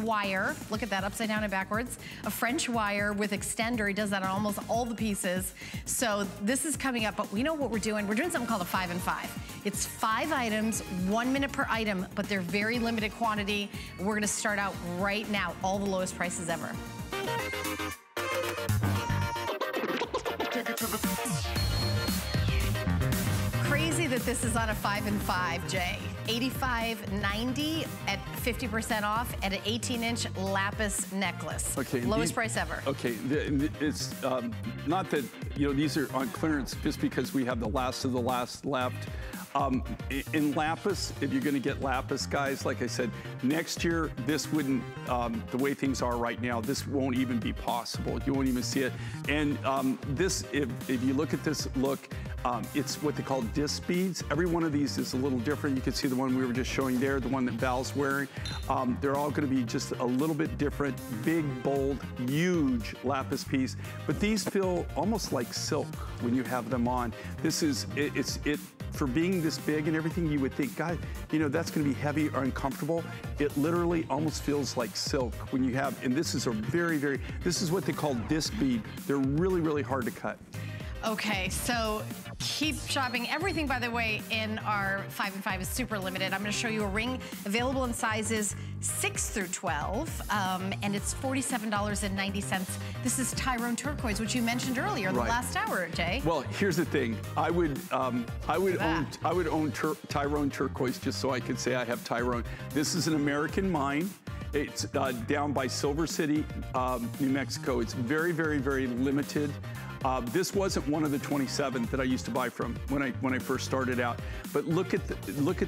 wire. Look at that, upside down and backwards. A French wire with extender. He does that on almost all the pieces. So this is coming up, but we know what we're doing. We're doing something called a 5 and 5. It's 5 items, 1 minute per item, but they're very limited quantity. We're gonna start out right now, all the lowest prices ever. Crazy that this is on a 5 and 5, Jay. $85.90 at 50% off at an 18-inch lapis necklace. Okay, lowest price ever. Okay, it's not that, you know, these are on clearance just because we have the last of the last left. In lapis, if you're gonna get lapis, guys, like I said, next year, this wouldn't, the way things are right now, this won't even be possible. You won't even see it. And this, if you look at this look, it's what they call disc beads. Every one of these is a little different. You can see the one we were just showing there, the one that Val's wearing. They're all gonna be just a little bit different, big, bold, huge lapis piece. But these feel almost like silk when you have them on. This is, for being this big and everything, you would think, God, you know, that's gonna be heavy or uncomfortable. It literally almost feels like silk when you have, and this is a very, very, this is what they call disc bead. They're really, really hard to cut. Okay, so keep shopping. Everything, by the way, in our 5 and 5 is super limited. I'm gonna show you a ring available in sizes 6 through 12, and it's $47.90. This is Tyrone Turquoise, which you mentioned earlier in the last hour, Jay. Well, here's the thing. I would own Tyrone Turquoise just so I could say I have Tyrone. This is an American mine. It's down by Silver City, New Mexico. It's very, very, very limited. This wasn't one of the 27 that I used to buy from when I first started out. But look at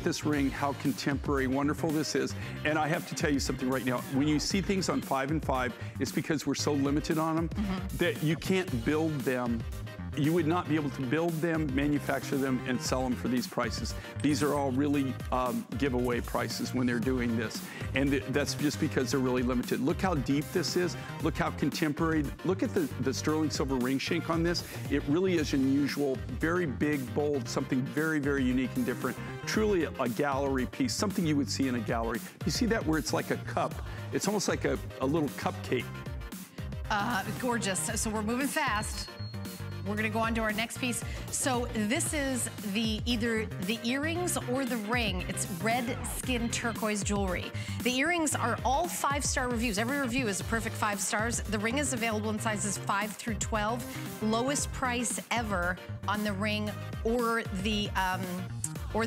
this ring, how contemporary, wonderful this is. And I have to tell you something right now. When you see things on 5 and 5, it's because we're so limited on them that you can't build them. You would not be able to build them, manufacture them, and sell them for these prices. These are all really giveaway prices when they're doing this. And that's just because they're really limited. Look how deep this is. Look how contemporary. Look at the sterling silver ring shank on this. It really is unusual, very big, bold, something very, very unique and different. Truly a gallery piece, something you would see in a gallery. You see that where it's like a cup. It's almost like a little cupcake. Gorgeous. So we're moving fast. We're gonna go on to our next piece. So this is the either the earrings or the ring. It's red skin turquoise jewelry. The earrings are all 5-star reviews. Every review is a perfect 5 stars. The ring is available in sizes 5 through 12. Lowest price ever on the ring or the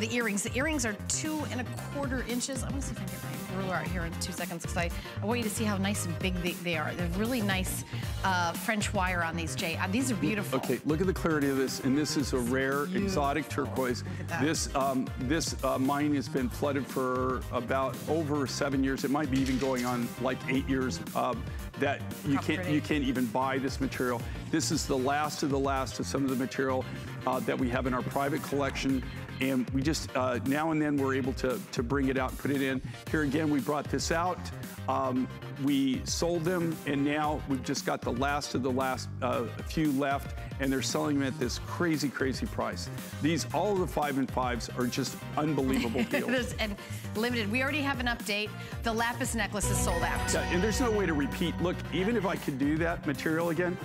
earrings. The earrings are 2¼ inches. I'm gonna see if I can get my ruler out here in 2 seconds because I want you to see how nice and big they are. They're really nice French wire on these, Jay. These are beautiful. Okay, look at the clarity of this. And this is a rare, exotic turquoise. This this mine has been flooded for about over 7 years. It might be even going on like 8 years. That you can't even buy this material. This is the last of the last of some of the material that we have in our private collection. And we just, now and then, we're able to bring it out and put it in. Here again, we brought this out. We sold them, and now we've just got the last of the last few left, and they're selling them at this crazy, crazy price. These, all of the 5 and 5s are just unbelievable deals. And limited. We already have an update. The lapis necklace is sold out. Yeah, and there's no way to repeat. Look, even if I could do that material again,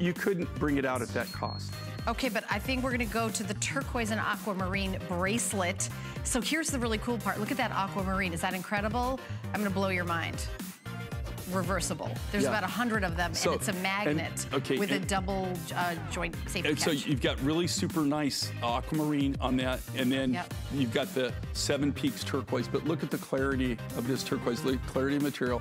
you couldn't bring it out at that cost. Okay, but I think we're gonna go to the turquoise and aquamarine bracelet. So here's the really cool part. Look at that aquamarine. Is that incredible? I'm gonna blow your mind. Reversible. There's about 100 of them, so, and it's a magnet with a double joint safety catch. So you've got really super nice aquamarine on that, and then you've got the Seven Peaks turquoise, but look at the clarity of this turquoise, look at the clarity of material.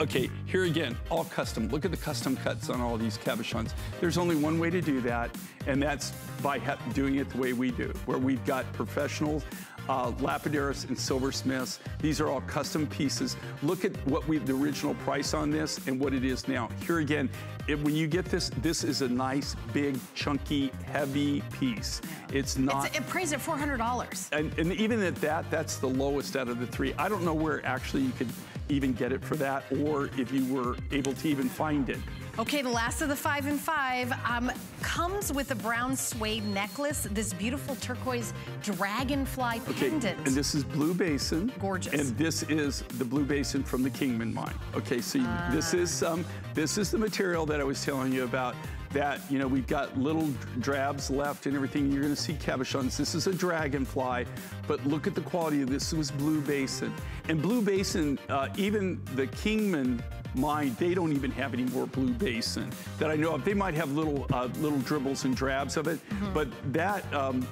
Okay, here again, all custom. Look at the custom cuts on all these cabochons. There's only one way to do that, and that's by doing it the way we do, where we've got professionals, lapidarists and silversmiths. These are all custom pieces. Look at what the original price on this and what it is now. Here again, when you get this, this is a nice, big, chunky, heavy piece. It's not... It appraised at $400. And even at that, that's the lowest out of the three. I don't know where actually you could even get it for that, or if you were able to even find it. Okay, the last of the 5 and 5 comes with a brown suede necklace, this beautiful turquoise dragonfly pendant. And this is Blue Basin. Gorgeous. And this is the Blue Basin from the Kingman mine. Okay, so this is the material that I was telling you about. That, you know, we've got little drabs left and everything. You're gonna see cabochons. This is a dragonfly, but look at the quality of this. This was Blue Basin. And Blue Basin, even the Kingman mine, they don't even have any more Blue Basin that I know of. They might have little little dribbles and drabs of it, but that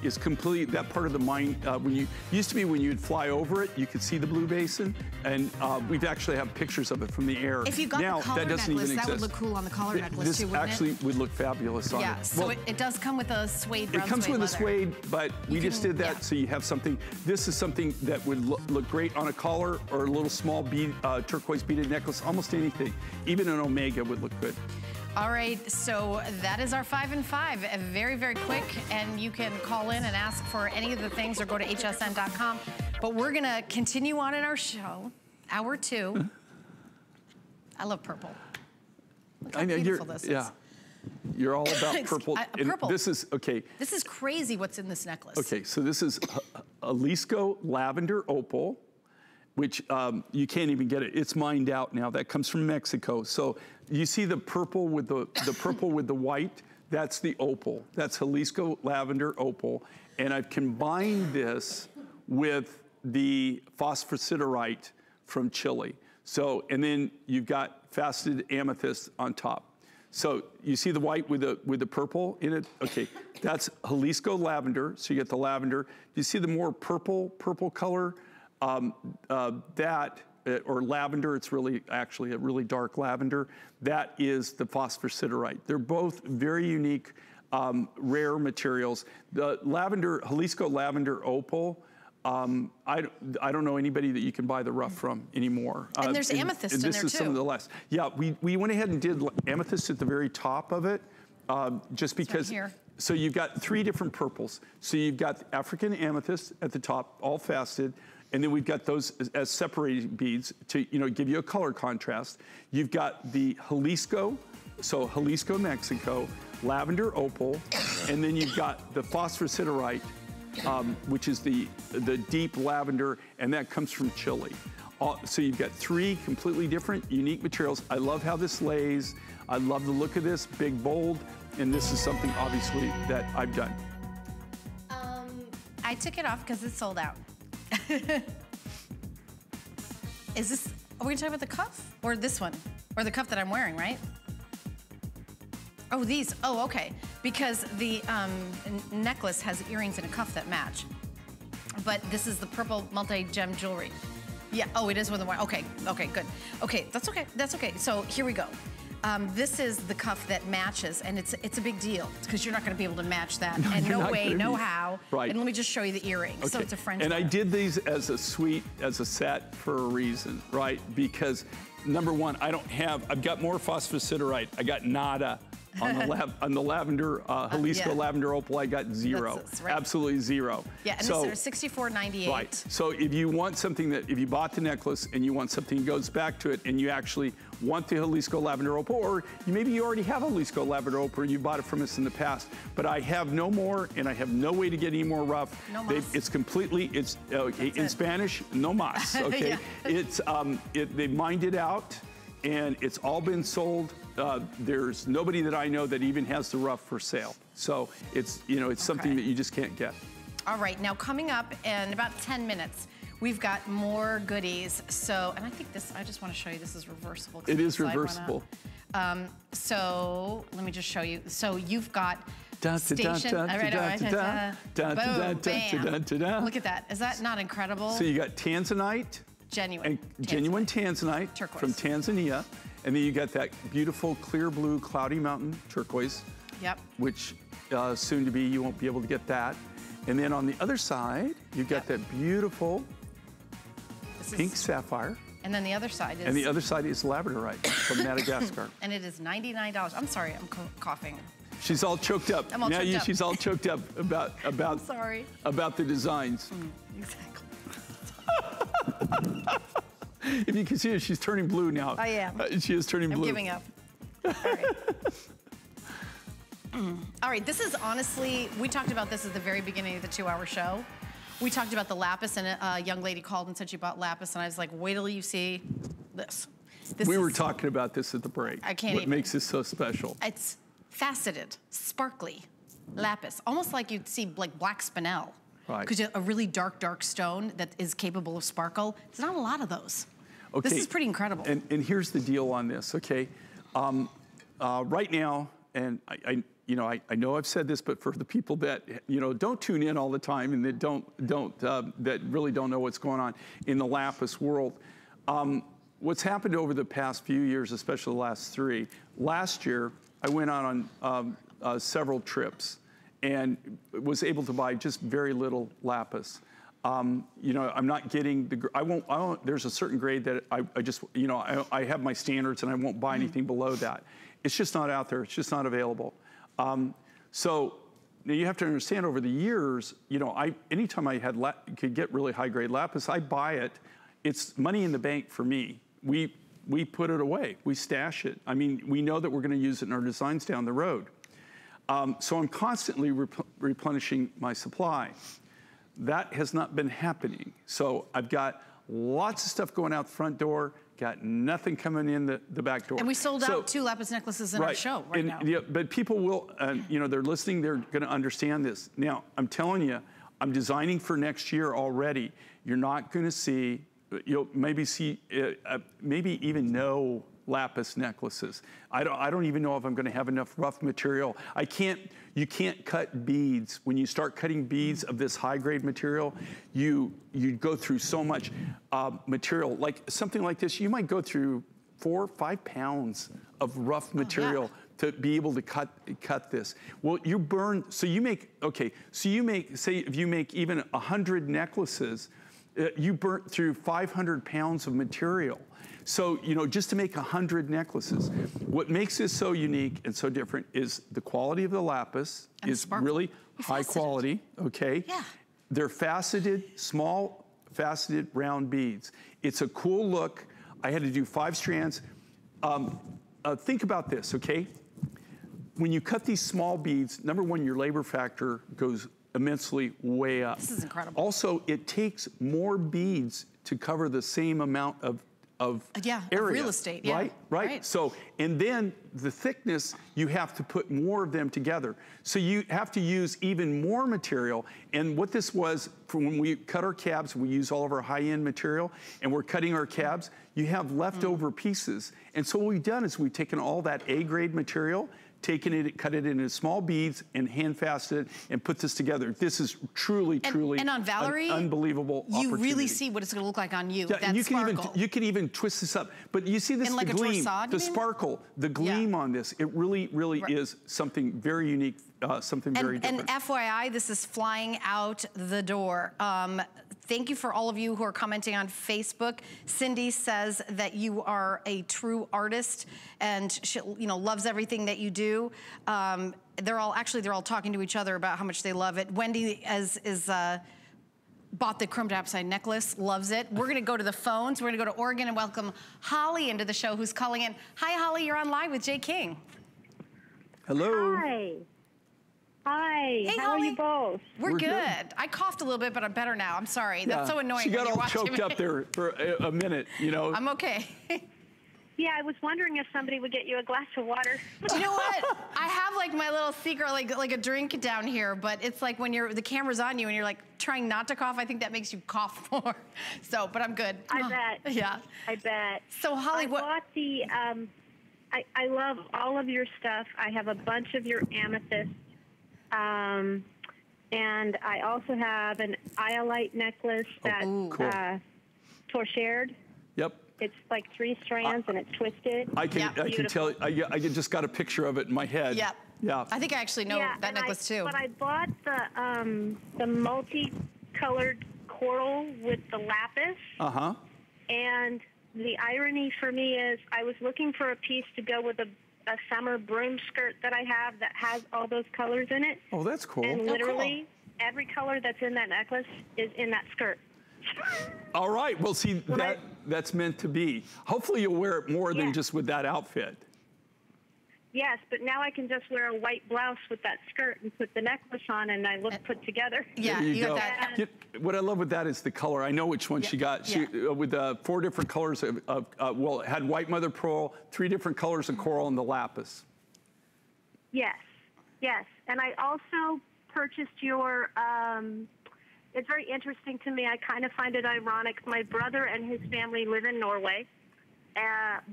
is complete. That part of the mine, when you used to be, when you'd fly over it, you could see the Blue Basin, and we've actually have pictures of it from the air. If you got now, the collar necklace, that would look cool on the collar necklace too, wouldn't it? Actually would look fabulous on it. Yeah, so well, it does come with a suede. Brown it comes suede with leather. A suede, but we just did that, so you have something. This is something that would look great on a collar or a little small bead, turquoise beaded necklace, almost any. Even an omega would look good. All right, so that is our 5 and 5. Very, very quick, and you can call in and ask for any of the things or go to hsn.com. But we're gonna continue on in our show, hour 2. I love purple. Look how beautiful this is. Yeah. You're all about purple. Purple. This is, okay. This is crazy what's in this necklace. Okay, so this is Jalisco Lavender Opal, which you can't even get it. It's mined out now. That comes from Mexico. So you see the purple with the purple with the white. That's the opal. That's Jalisco Lavender Opal. And I've combined this with the phosphosiderite from Chile. So, and then you've got faceted amethyst on top. So you see the white with the purple in it? Okay, that's Jalisco Lavender. So you get the lavender. Do you see the more purple color? Or lavender, it's really actually a really dark lavender. That is the phosphosiderite. They're both very unique, rare materials. The lavender, Jalisco Lavender Opal, I don't know anybody that you can buy the rough from anymore. And there's amethyst in there too. And this is some of the last. Yeah, we went ahead and did amethyst at the very top of it, just because. So you've got 3 different purples. So you've got African amethyst at the top, all faceted. And then we've got those as separated beads to, you know, give you a color contrast. You've got the Jalisco, so Jalisco, Mexico, Lavender Opal, and then you've got the phosphosiderite, which is the deep lavender, and that comes from Chile. So you've got 3 completely different, unique materials. I love how this lays. I love the look of this, big, bold, and this is something, obviously, that I've done. I took it off because it's sold out. Is this, are we talking about the cuff? Or this one? Or the cuff that I'm wearing, right? Oh, these. Oh, okay. Because the necklace has earrings and a cuff that match. But this is the purple multi-gem jewelry. Yeah, oh, it is with the one. Okay, okay, good. Okay, that's okay, that's okay. So here we go. This is the cuff that matches, and it's a big deal because you're not going to be able to match that, and no way, no how. Right. And let me just show you the earrings. Okay. So it's a French. And I did these as a suite, as a set for a reason, right? Because number one, I don't have. I've got more phosphosiderite. I got nada on the lavender Jalisco Lavender Opal. I got 0, right. Absolutely 0. Yeah, and so, this is $64.98. Right. So if you want something that, if you bought the necklace and you want something that goes back to it, and you actually want the Jalisco Lavender Opal, or maybe you already have a Jalisco Lavender Opal, you bought it from us in the past, but I have no more, and I have no way to get any more rough. No mas. It's completely, it's, okay, in Spanish, no mas, okay? It's, they mined it out, and it's all been sold. There's nobody that I know that even has the rough for sale. So it's, you know, it's something that you just can't get. All right, now coming up in about 10 minutes, we've got more goodies. So, and I think this, I just want to show you, this is reversible. It is reversible. So let me just show you. So you've got station. All right, boom, bam. Look at that. Is that not incredible? So you got Tanzanite. Genuine. Genuine Tanzanite. Turquoise. From Tanzania. And then you got that beautiful clear blue Cloudy Mountain Turquoise. Yep. Which soon to be, you won't be able to get that. And then on the other side, you've got that beautiful pink sapphire. And then the other side is... And the other side is Labradorite from Madagascar. And it is $99. I'm sorry, I'm coughing. She's all choked up. I'm all choked up. She's all choked up about I'm sorry. About the designs. Exactly. If you can see her, she's turning blue now. I am. She is turning blue. I'm giving up. All right. All right, this is honestly, we talked about this at the very beginning of the 2-hour show. We talked about the lapis, and a young lady called and said she bought lapis, and I was like, wait till you see this. We were talking about this at the break. I can't even. What makes this so special? It's faceted, sparkly lapis, almost like you'd see like black spinel. Right. Because a really dark, dark stone that is capable of sparkle. There's not a lot of those. Okay. This is pretty incredible. And here's the deal on this, okay? Right now, and I know I've said this, but for the people that, don't tune in all the time and that that really don't know what's going on in the lapis world, what's happened over the past few years, especially the last three, last year I went out on several trips and was able to buy just very little lapis. I'm not getting the, I won't, there's a certain grade that I just, I have my standards and I won't buy anything below that. It's just not out there, it's just not available. So now you have to understand over the years, anytime I had could get really high grade lapis, I buy it. It's money in the bank for me. We put it away, we stash it. I mean, we know that we're gonna use it in our designs down the road. So I'm constantly replenishing my supply. That has not been happening. So I've got lots of stuff going out the front door, got nothing coming in the back door. And we sold out 2 lapis necklaces in our show now. Yeah, but people will, they're listening, they're gonna understand this. Now, I'm telling you, I'm designing for next year already. You're not gonna see, you'll maybe see, maybe even no lapis necklaces. I don't even know if I'm gonna have enough rough material. You can't cut beads. When you start cutting beads of this high grade material, you go through so much material. Like something like this, you might go through 4 or 5 pounds of rough material to be able to cut this. Well, you burn, so you make, okay, so you make, say if you make even 100 necklaces, you burnt through 500 pounds of material. So, just to make 100 necklaces. What makes this so unique and so different is the quality of the lapis is really high quality, okay? Yeah. They're faceted, small, faceted round beads. It's a cool look. I had to do 5 strands. Think about this, okay? When you cut these small beads, #1, your labor factor goes immensely way up. This is incredible. Also, it takes more beads to cover the same amount of real estate, right? So, and then the thickness, you have to put more of them together. So you have to use even more material. And what this was, from when we cut our cabs, we use all of our high-end material, and we're cutting our cabs, you have leftover pieces. And so what we've done is we've taken all that A-grade material, taken it, cut it into small beads, and hand-fastened it, and put this together. This is truly and on Valerie, an unbelievable opportunity. You really see what it's gonna look like on you, that you sparkle. You can even twist this up. But you see this, the like gleam, the sparkle, the gleam on this. It really is something very unique, something very different. And FYI, this is flying out the door. Thank you for all of you who are commenting on Facebook. Cindy says that you are a true artist and she, loves everything that you do. They're all talking to each other about how much they love it. Wendy bought the chrome dioxide necklace, loves it. We're gonna go to the phones. We're gonna go to Oregon and welcome Holly into the show, who's calling in. Hi, Holly, you're on live with Jay King. Hello. Hi. Hi, hey, how are you both? We're good. I coughed a little bit, but I'm better now. I'm sorry. Yeah. That's so annoying. She got all choked up there for a minute, I'm okay. Yeah, I was wondering if somebody would get you a glass of water. You know what? I have like my little secret, like a drink down here, but it's like when the camera's on you and you're like trying not to cough, I think that makes you cough more. So, but I'm good. I bet. Yeah. I bet. So, Holly, I bought the, I love all of your stuff. I have a bunch of your amethysts. And I also have an Iolite necklace that Tor shared. Yep. It's like 3 strands and it's twisted. I can tell you, I just got a picture of it in my head. Yep. Yeah. I think I actually know that necklace too. But I bought the multicolored coral with the lapis. Uh-huh. And the irony for me is I was looking for a piece to go with a summer broom skirt that I have that has all those colors in it. Oh, that's cool. And literally every color that's in that necklace is in that skirt. All right. Well, see, that's meant to be. Hopefully you'll wear it more than just with that outfit. Yes, but now I can just wear a white blouse with that skirt and put the necklace on and I look put together. Yeah, you got that. What I love with that is the color. I know which one she got. She, with four different colors of well, it had white mother pearl, three different colors of coral, and the lapis. Yes, yes. And I also purchased your, it's very interesting to me. I kind of find it ironic. My brother and his family live in Norway.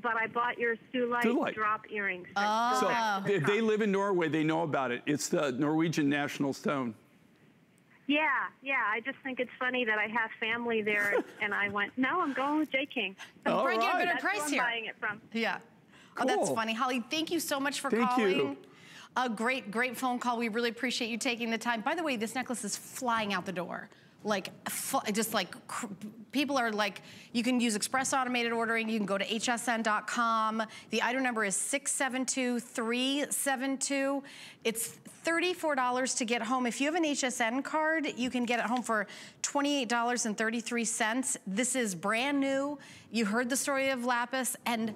But I bought your thulite drop earrings. Oh. So they live in Norway. They know about it. It's the Norwegian national stone. Yeah, yeah. I just think it's funny that I have family there, and I went, no, I'm going with Jay King. All right. Get a better price here. That's who I'm buying it from. Yeah. Cool. Oh, that's funny. Holly, thank you so much for calling. Thank you. A great, great phone call. We really appreciate you taking the time. By the way, this necklace is flying out the door. Like, just like, people are like, you can use express automated ordering, you can go to hsn.com. The item number is 672372. It's $34 to get home. If you have an HSN card, you can get it home for $28.33. This is brand new. You heard the story of lapis, and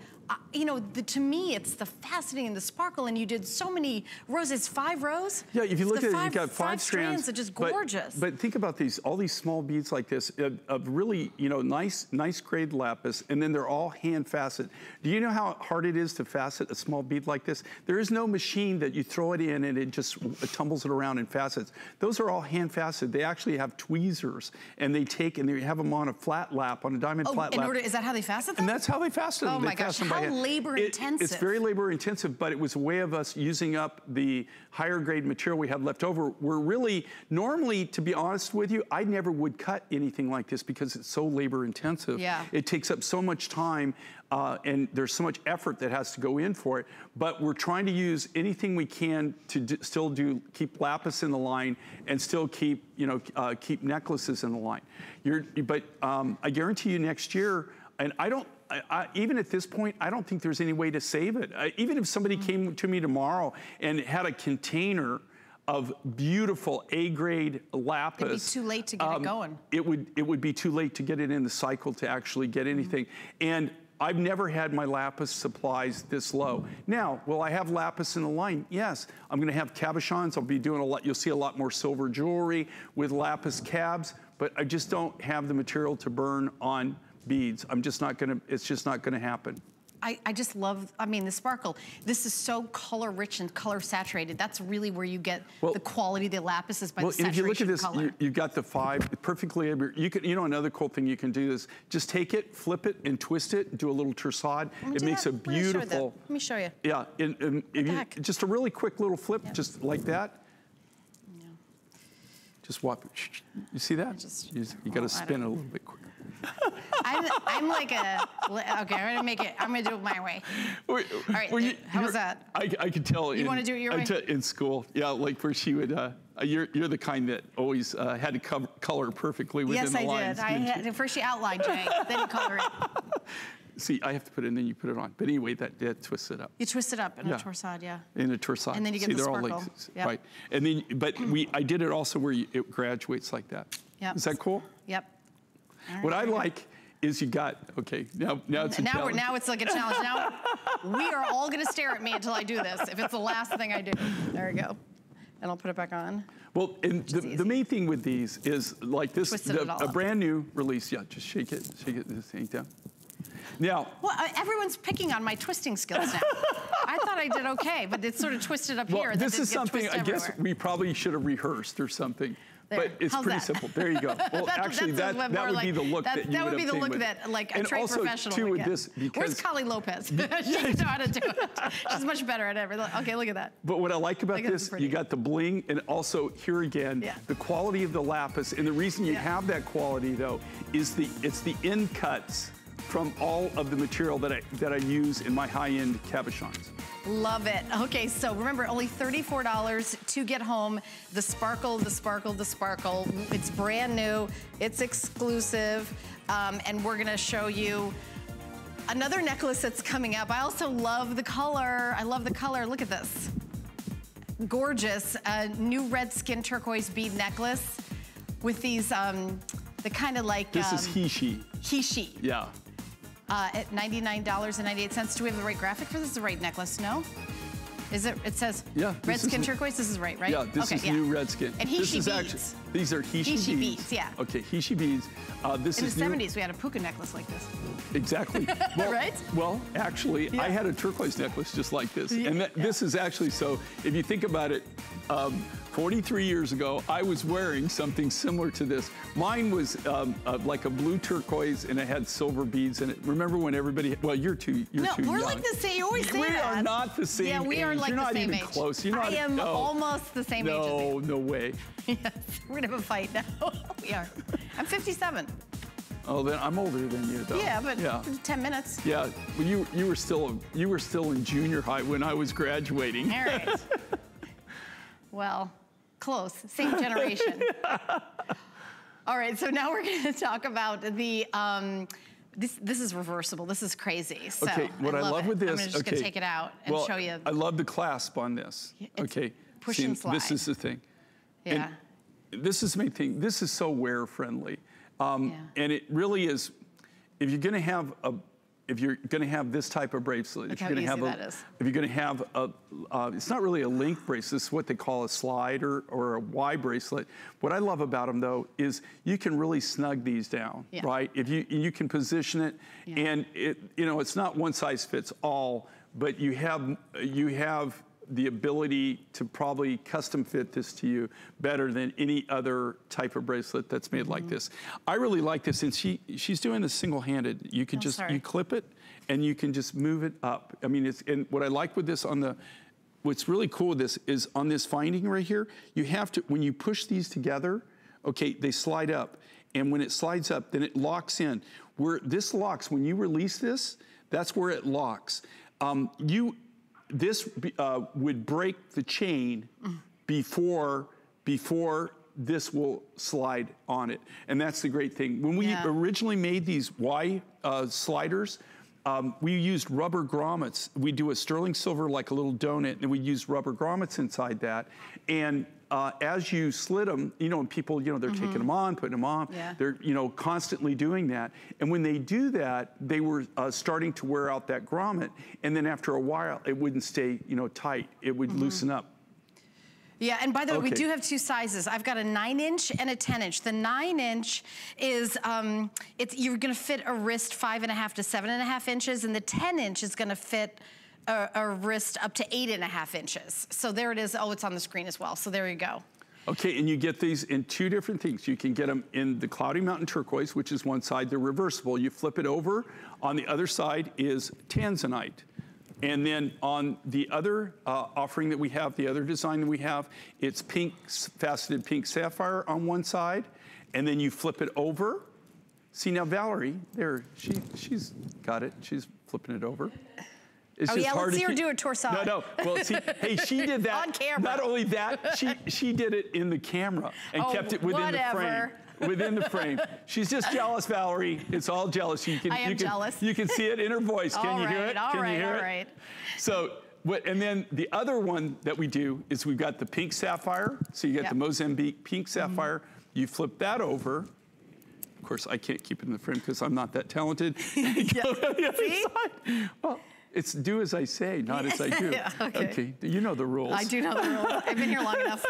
you know, to me, it's the faceting and the sparkle, and you did so many roses, 5 rows? Yeah, if you look at it, you've got 5 strands. They're just gorgeous. But think about these, all these small beads like this, of really, you know, nice grade lapis, and then they're all hand faceted. Do you know how hard it is to facet a small bead like this? There is no machine that you throw it in and it just tumbles it around in facets. Those are all hand faceted. They actually have tweezers, and they take, and they have them on a flat lap, on a diamond flat lap. Is that how they facet them? And that's how they facet them. Oh my gosh. How labor intensive. It's very labor intensive, but it was a way of us using up the higher grade material we had left over. We're really, normally, to be honest with you, I never would cut anything like this because it's so labor intensive. Yeah. It takes up so much time. And there's so much effort that has to go in for it, but we're trying to use anything we can to keep lapis in the line and still keep, you know, keep necklaces in the line. But I guarantee you next year, and even at this point, I don't think there's any way to save it. Even if somebody came to me tomorrow and had a container of beautiful A-grade lapis, it'd be too late to get it going. It would be too late to get it in the cycle to actually get anything. And I've never had my lapis supplies this low. Now, will I have lapis in the line? Yes. I'm gonna have cabochons. I'll be doing a lot. You'll see a lot more silver jewelry with lapis cabs, but I just don't have the material to burn on beads. I'm just not gonna, it's just not gonna happen. I just love, I mean, the sparkle. This is so color rich and color saturated. That's really where you get the quality of the lapis is by the saturation of color. Well, if you look at this, you've got the 5 perfectly, you know, another cool thing you can do is just take it, flip it, and twist it, do a little torsade. It makes a beautiful. Let me show you. Yeah, just a really quick little flip, just like that. Yeah. Just whop it. You see that? You gotta spin it a little bit quicker. I'm like a, okay, I'm gonna make it, I'm gonna do it my way. All right, how was that? I could tell. You wanna do it your way? In school, yeah, like where she would, you're the kind that always had to color perfectly within the lines. Yes, I did. First you outlined, Jay, then you color it. See, I have to put it in, then you put it on. But anyway, that twists it up. You twist it up in a torsade, in a torsade. And then you get the sparkle. Like, right. And then, but I did it also where it graduates like that. Yep. Is that cool? Yep. Right. What I like is you got, okay, now it's a challenge. Now it's like a challenge. Now we are all gonna stare at me until I do this, if it's the last thing I do. There we go. And I'll put it back on. Well, and the main thing with these is like this, a brand new release. Yeah, just shake it this thing down. Now. Well, everyone's picking on my twisting skills now. I thought I did okay, but it's sort of twisted up here. This is something, I guess, we probably should have rehearsed or something. There. But it's pretty simple. There you go. Well, actually, that would be the look that you would obtain with it. That would be the look that, like, a trade professional would get. And also, too, with this, where's Kali Lopez? She knows how to do it. She's much better at everything. Okay, look at that. But what I like about this, you got the bling, and also, here again, the quality of the lapis. And the reason you have that quality, though, is it's the end cuts from all of the material that I use in my high-end cabochons. Love it. Okay, so remember, only $34 to get home. The sparkle, the sparkle, the sparkle. It's brand new. It's exclusive. And we're gonna show you another necklace that's coming up. I also love the color. I love the color. Look at this. Gorgeous. New Red Skin turquoise bead necklace with these, the kind of like... This is Heishi. Heishi. Yeah. At $99.98. Do we have the right graphic for this? The right necklace? No? Is it? It says red skin turquoise. This is right? Yeah, this is new red skin. And Heishi beads. Actually, these are Heishi beads. Yeah. Okay, Heishi beads. In the 70s, we had a puka necklace like this. Exactly. Well, right? Well, actually, I had a turquoise necklace just like this. And that, this is actually, so if you think about it, 43 years ago, I was wearing something similar to this. Mine was like a blue turquoise, and it had silver beads in it. Remember when everybody, well, you're too young. No, we're like the same, you always say that. We are not the same age. We are like the same age. You're not even close. You're not, I am almost the same age as you. No, no way. Yes, we're gonna have a fight now. We are. I'm 57. Oh, then I'm older than you, though. Yeah, but 10 minutes. Yeah, well, you were still in junior high when I was graduating. All right. Well, close, same generation. All right, so now we're going to talk about the. This is reversible. This is crazy. So okay, what I love with this. I'm just going to take it out and show you. I love the clasp on this. Okay, push and slide. This is the thing. Yeah. And this is my thing. This is so wear friendly. And it really is, if you're gonna have a, if you're gonna have this type of bracelet, look if you're gonna have a, it's not really a link bracelet, it's what they call a slider or a Y bracelet. What I love about them though, is you can really snug these down, right? If you can position it and it, you know, it's not one size fits all, but you have the ability to probably custom fit this to you better than any other type of bracelet that's made like this. I really like this, and she's doing this single-handed. You can you clip it, and you can just move it up. I mean, it's, and what I like with this on the, what's really cool with this is on this finding right here, you have to, when you push these together, okay, they slide up, and when it slides up, then it locks in. Where this locks, when you release this, that's where it locks. This would break the chain before this will slide on it. And that's the great thing. When we originally made these Y sliders, we used rubber grommets. We do a sterling silver like a little donut, and we use rubber grommets inside that. And as you slid them, you know, and people, you know, they're taking them on, putting them on. Yeah. They're, you know, constantly doing that. And when they do that, they were starting to wear out that grommet. And then after a while, it wouldn't stay, you know, tight. It would loosen up. Yeah, and by the way, we do have two sizes. I've got a 9-inch and a 10-inch. The 9-inch is, you're gonna fit a wrist 5.5 to 7.5 inches, and the 10-inch is gonna fit a wrist up to 8.5 inches. So there it is. Oh, it's on the screen as well. So there you go. Okay, and you get these in two different things. You can get them in the Cloudy Mountain Turquoise, which is one side. They're reversible. You flip it over. On the other side is Tanzanite. And then on the other offering that we have, the other design that we have, it's pink, faceted pink sapphire on one side. And then you flip it over. See, now Valerie, there, she's got it. She's flipping it over. It's let's see her do a torsade. No, well, see, hey, she did that. On camera. Not only that, she did it in the camera and kept it within the frame. Within the frame. She's just jealous, Valerie. It's all jealous. I am jealous. You can see it in her voice. Can you hear it? All right. So, and then the other one that we do is we've got the pink sapphire. So you got the Mozambique pink sapphire. You flip that over. Of course, I can't keep it in the frame because I'm not that talented. Well, it's do as I say, not as I do. Okay. You know the rules. I do know the rules. I've been here long enough.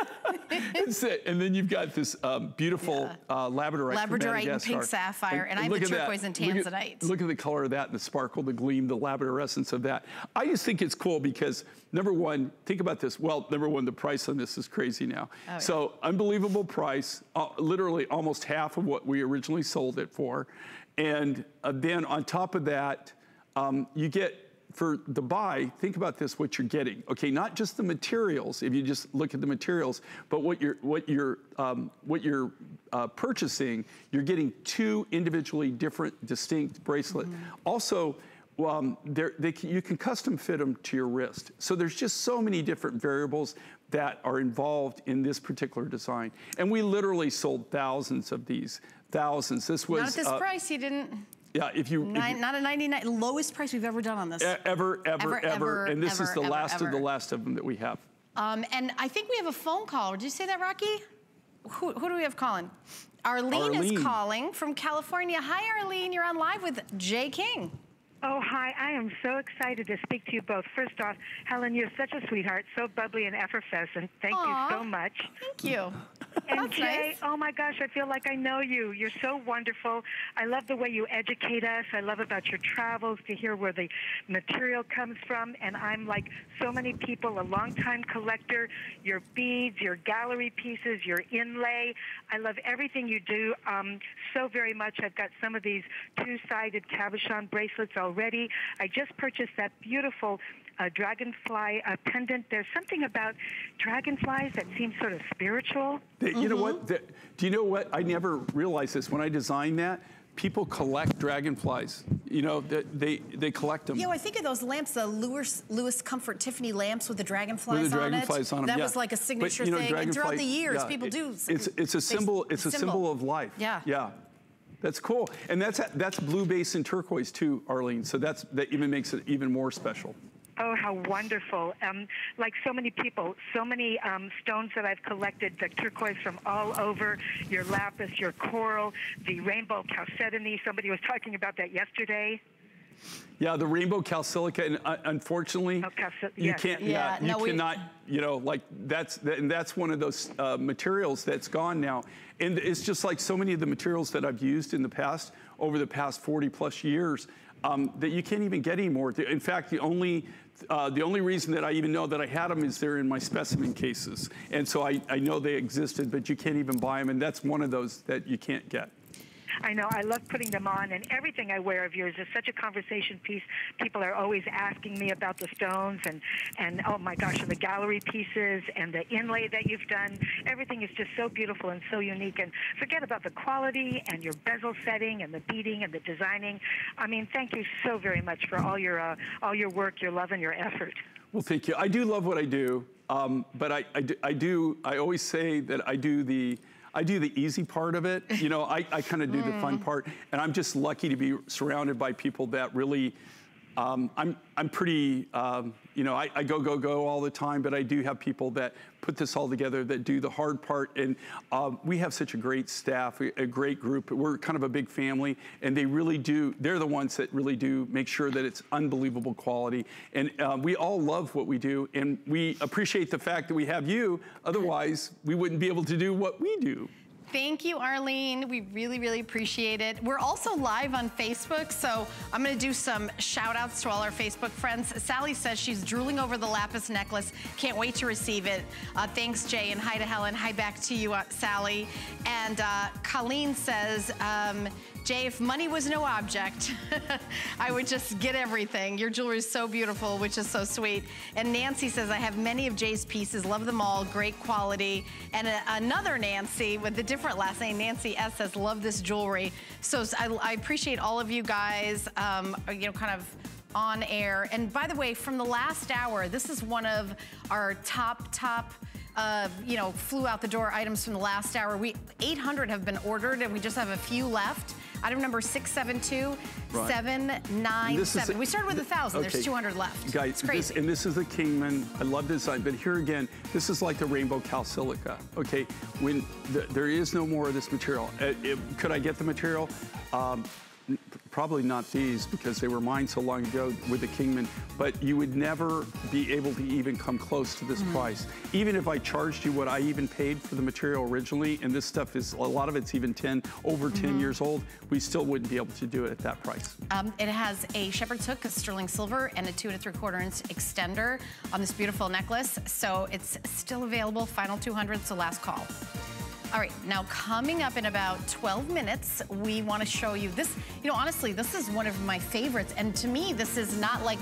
That's it. And then you've got this beautiful Labradorite. Labradorite and pink sapphire. And I have the turquoise and Tanzanite. Look at the color of that and the sparkle, the gleam, the labradorescence of that. I just think it's cool because, number one, think about this. Well, number one, the price on this is crazy now. Oh, so unbelievable price, literally almost half of what we originally sold it for. And then on top of that, you get, for the buy, think about this, what you're getting. Okay, not just the materials, if you just look at the materials, but what you're purchasing, you're getting two individually different, distinct bracelets. Also, you can custom fit them to your wrist. So there's just so many different variables that are involved in this particular design. And we literally sold thousands of these, thousands. This was- Not at this price, you didn't. Yeah, not a 99, lowest price we've ever done on this. Ever. And this is the last of the last of them that we have. And I think we have a phone call. Did you say that, Rocky? Who do we have calling? Arlene is calling from California. Hi, Arlene. You're on live with Jay King. Oh, hi. I am so excited to speak to you both. First off, Helen, you're such a sweetheart, so bubbly and effervescent. Thank you so much. Thank you. And Jay, nice. Oh, my gosh, I feel like I know you. You're so wonderful. I love the way you educate us. I love about your travels to hear where the material comes from. And I'm like so many people, a longtime collector, your beads, your gallery pieces, your inlay. I love everything you do so very much. I've got some of these two-sided cabochon bracelets already. I just purchased that beautiful dragonfly pendant. There's something about dragonflies that seems sort of spiritual. You know what? Do you know what? I never realized this. When I designed that, people collect dragonflies. You know, they collect them. Yeah, I think of those lamps, the Lewis Comfort Tiffany lamps with the dragonflies, on them. That was like a signature thing. And throughout the years, people do. It's a symbol. It's a symbol of life. Yeah. Yeah. That's cool, and that's Blue Basin turquoise too, Arlene. So that even makes it even more special. Oh, how wonderful. Like so many people, so many stones that I've collected, the turquoise from all over, your lapis, your coral, the rainbow chalcedony. Somebody was talking about that yesterday. Yeah, the rainbow calcilica, and unfortunately, you can't, you cannot, you know, like that's one of those materials that's gone now. And it's just like so many of the materials that I've used in the past, over the past 40 plus years, that you can't even get anymore. In fact, the only reason that I even know that I had them is they're in my specimen cases. And so I know they existed, but you can't even buy them. And that's one of those that you can't get. I know. I love putting them on, and everything I wear of yours is such a conversation piece. People are always asking me about the stones and oh my gosh, and the gallery pieces and the inlay that you've done. Everything is just so beautiful and so unique. And forget about the quality and your bezel setting and the beading and the designing. I mean, thank you so very much for all your work, your love, and your effort. Well, thank you. I do love what I do, but I always say that I do the easy part of it. You know, I kind of do the fun part, and I'm just lucky to be surrounded by people that really, I'm pretty, you know, I go all the time, but I do have people that put this all together, that do the hard part, and we have such a great staff, a great group. We're kind of a big family, and they really do, they're the ones that really do make sure that it's unbelievable quality, and we all love what we do, and we appreciate the fact that we have you, otherwise we wouldn't be able to do what we do. Thank you, Arlene. We really, really appreciate it. We're also live on Facebook, so I'm gonna do some shout outs to all our Facebook friends. Sally says she's drooling over the lapis necklace. Can't wait to receive it. Thanks, Jay, and hi to Helen. Hi back to you, Sally. And Colleen says, Jay, if money was no object, I would just get everything. Your jewelry is so beautiful, which is so sweet. And Nancy says, I have many of Jay's pieces, love them all, great quality. And another Nancy with a different last name, Nancy S, says, love this jewelry. So I appreciate all of you guys, you know, kind of on air. And by the way, from the last hour, this is one of our top, you know, flew out the door items from the last hour. 800 have been ordered, and we just have a few left. Item number 672-797. We started with 1,000. Okay. There's 200 left. Guys, it's crazy. This is the Kingman. I love this design, but here again, this is like the rainbow calcilica. Okay, when there is no more of this material, could I get the material? Probably not these, because they were mine so long ago with the Kingman, but you would never be able to even come close to this price. Even if I charged you what I even paid for the material originally, and this stuff is, a lot of it's even over 10 years old, we still wouldn't be able to do it at that price. It has a shepherd's hook, a sterling silver, and a 2 3/4 inch extender on this beautiful necklace. So it's still available, final 200, so last call. All right, now coming up in about 12 minutes, we want to show you this. You know, honestly, this is one of my favorites. And to me, this is not like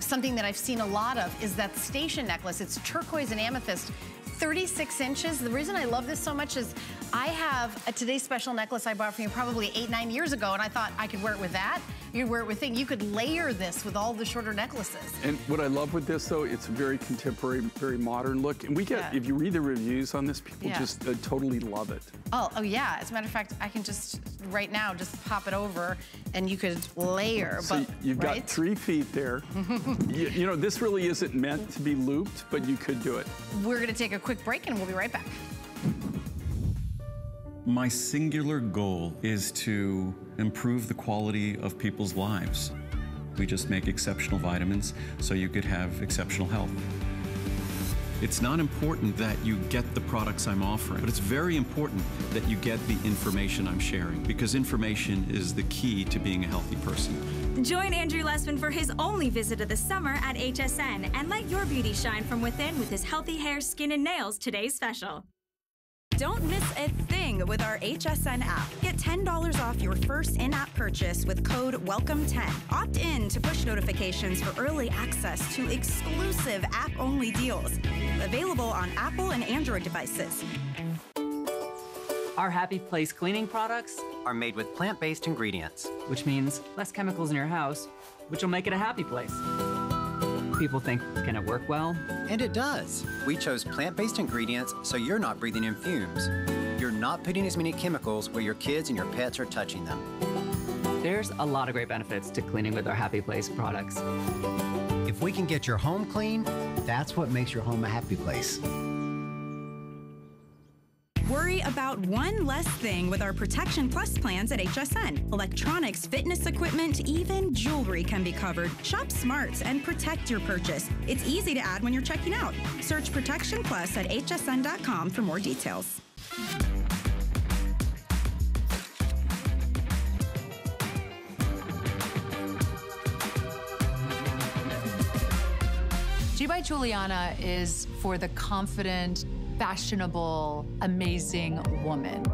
something that I've seen a lot of, is that station necklace. It's turquoise and amethyst, 36 inches. The reason I love this so much is I have a Today's Special necklace I bought from you probably 8 or 9 years ago, and I thought I could wear it with that. You wear it with thing. You could layer this with all the shorter necklaces. And what I love with this, though, it's a very contemporary, very modern look. And we get, if you read the reviews on this, people just totally love it. Oh yeah. As a matter of fact, I can just right now just pop it over, and you could layer. So you've got 3 feet there. You know, this really isn't meant to be looped, but you could do it. We're gonna take a quick break, and we'll be right back. My singular goal is to improve the quality of people's lives. We just make exceptional vitamins so you could have exceptional health. It's not important that you get the products I'm offering, but it's very important that you get the information I'm sharing, because information is the key to being a healthy person. Join Andrew Lessman for his only visit of the summer at HSN and let your beauty shine from within with his Healthy Hair, Skin and Nails Today's Special. Don't miss a thing with our HSN app. Get $10 off your first in-app purchase with code WELCOME10. Opt in to push notifications for early access to exclusive app-only deals. Available on Apple and Android devices. Our Happy Place cleaning products are made with plant-based ingredients, which means less chemicals in your house, which will make it a happy place. People think, can it work well? And it does. We chose plant-based ingredients so you're not breathing in fumes. You're not putting as many chemicals where your kids and your pets are touching them. There's a lot of great benefits to cleaning with our Happy Place products. If we can get your home clean, that's what makes your home a happy place. Worry about one less thing with our Protection Plus plans at HSN. Electronics, fitness equipment, even jewelry can be covered. Shop smarts and protect your purchase. It's easy to add when you're checking out. Search Protection Plus at hsn.com for more details. G by Juliana is for the confident, fashionable, amazing woman.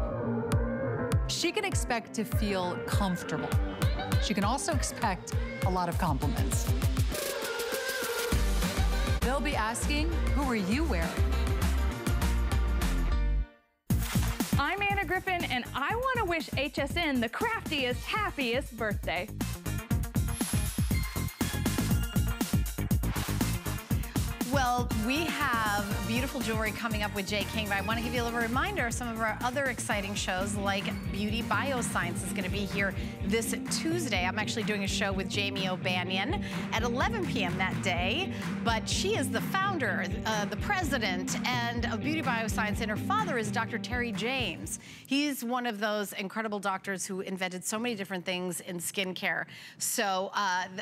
She can expect to feel comfortable. She can also expect a lot of compliments. They'll be asking, who are you wearing? I'm Anna Griffin, and I want to wish HSN the craftiest, happiest birthday. Well, we have beautiful jewelry coming up with Jay King, but I want to give you a little reminder of some of our other exciting shows, like Beauty Bioscience is going to be here this Tuesday. I'm actually doing a show with Jamie O'Banion at 11 p.m. that day, but she is the founder, the president, and of Beauty Bioscience, and her father is Dr. Terry James. He's one of those incredible doctors who invented so many different things in skincare. So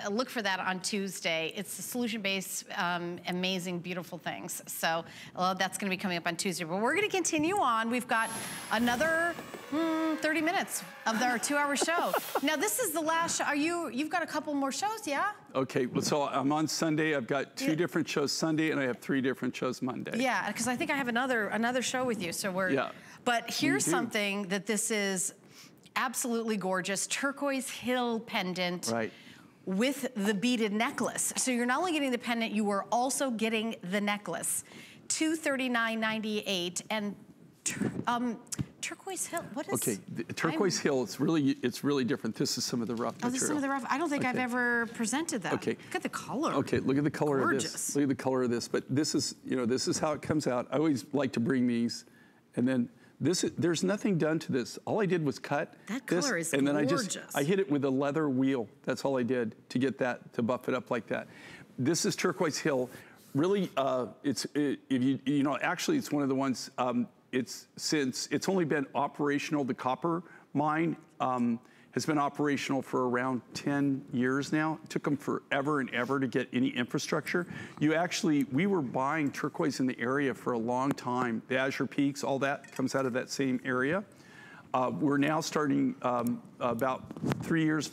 look for that on Tuesday. It's a solution-based, amazing, beautiful things. So well, that's going to be coming up on Tuesday. But we're going to continue on. We've got another 30 minutes of our 2-hour show. Now this is the last show. You've got a couple more shows, yeah? Okay, so I'm on Sunday. I've got two different shows Sunday, and I have three different shows Monday. Yeah, because I think I have another show with you. So we're. Yeah. But here's something that this is absolutely gorgeous. Turquoise Hill pendant. Right. With the beaded necklace. So you're not only getting the pendant, you are also getting the necklace. $239.98 and Turquoise Hill, what is? Okay, Turquoise Hill, it's really different. This is some of the rough material. Oh, this is some of the rough. I don't think I've ever presented that. Okay. Look at the color. Okay, look at the color of this. Look at the color of this. But this is, you know, this is how it comes out. I always like to bring these, and then this, there's nothing done to this. All I did was cut that color is and gorgeous. Then I hit it with a leather wheel. That's all I did to get that, to buff it up like that. This is Turquoise Hill. Really, if you know, actually it's one of the ones, since it's only been operational, the copper mine has been operational for around 10 years now. It took them forever and ever to get any infrastructure. We were buying turquoise in the area for a long time. The Azure Peaks, all that comes out of that same area. We're now starting, about 4 years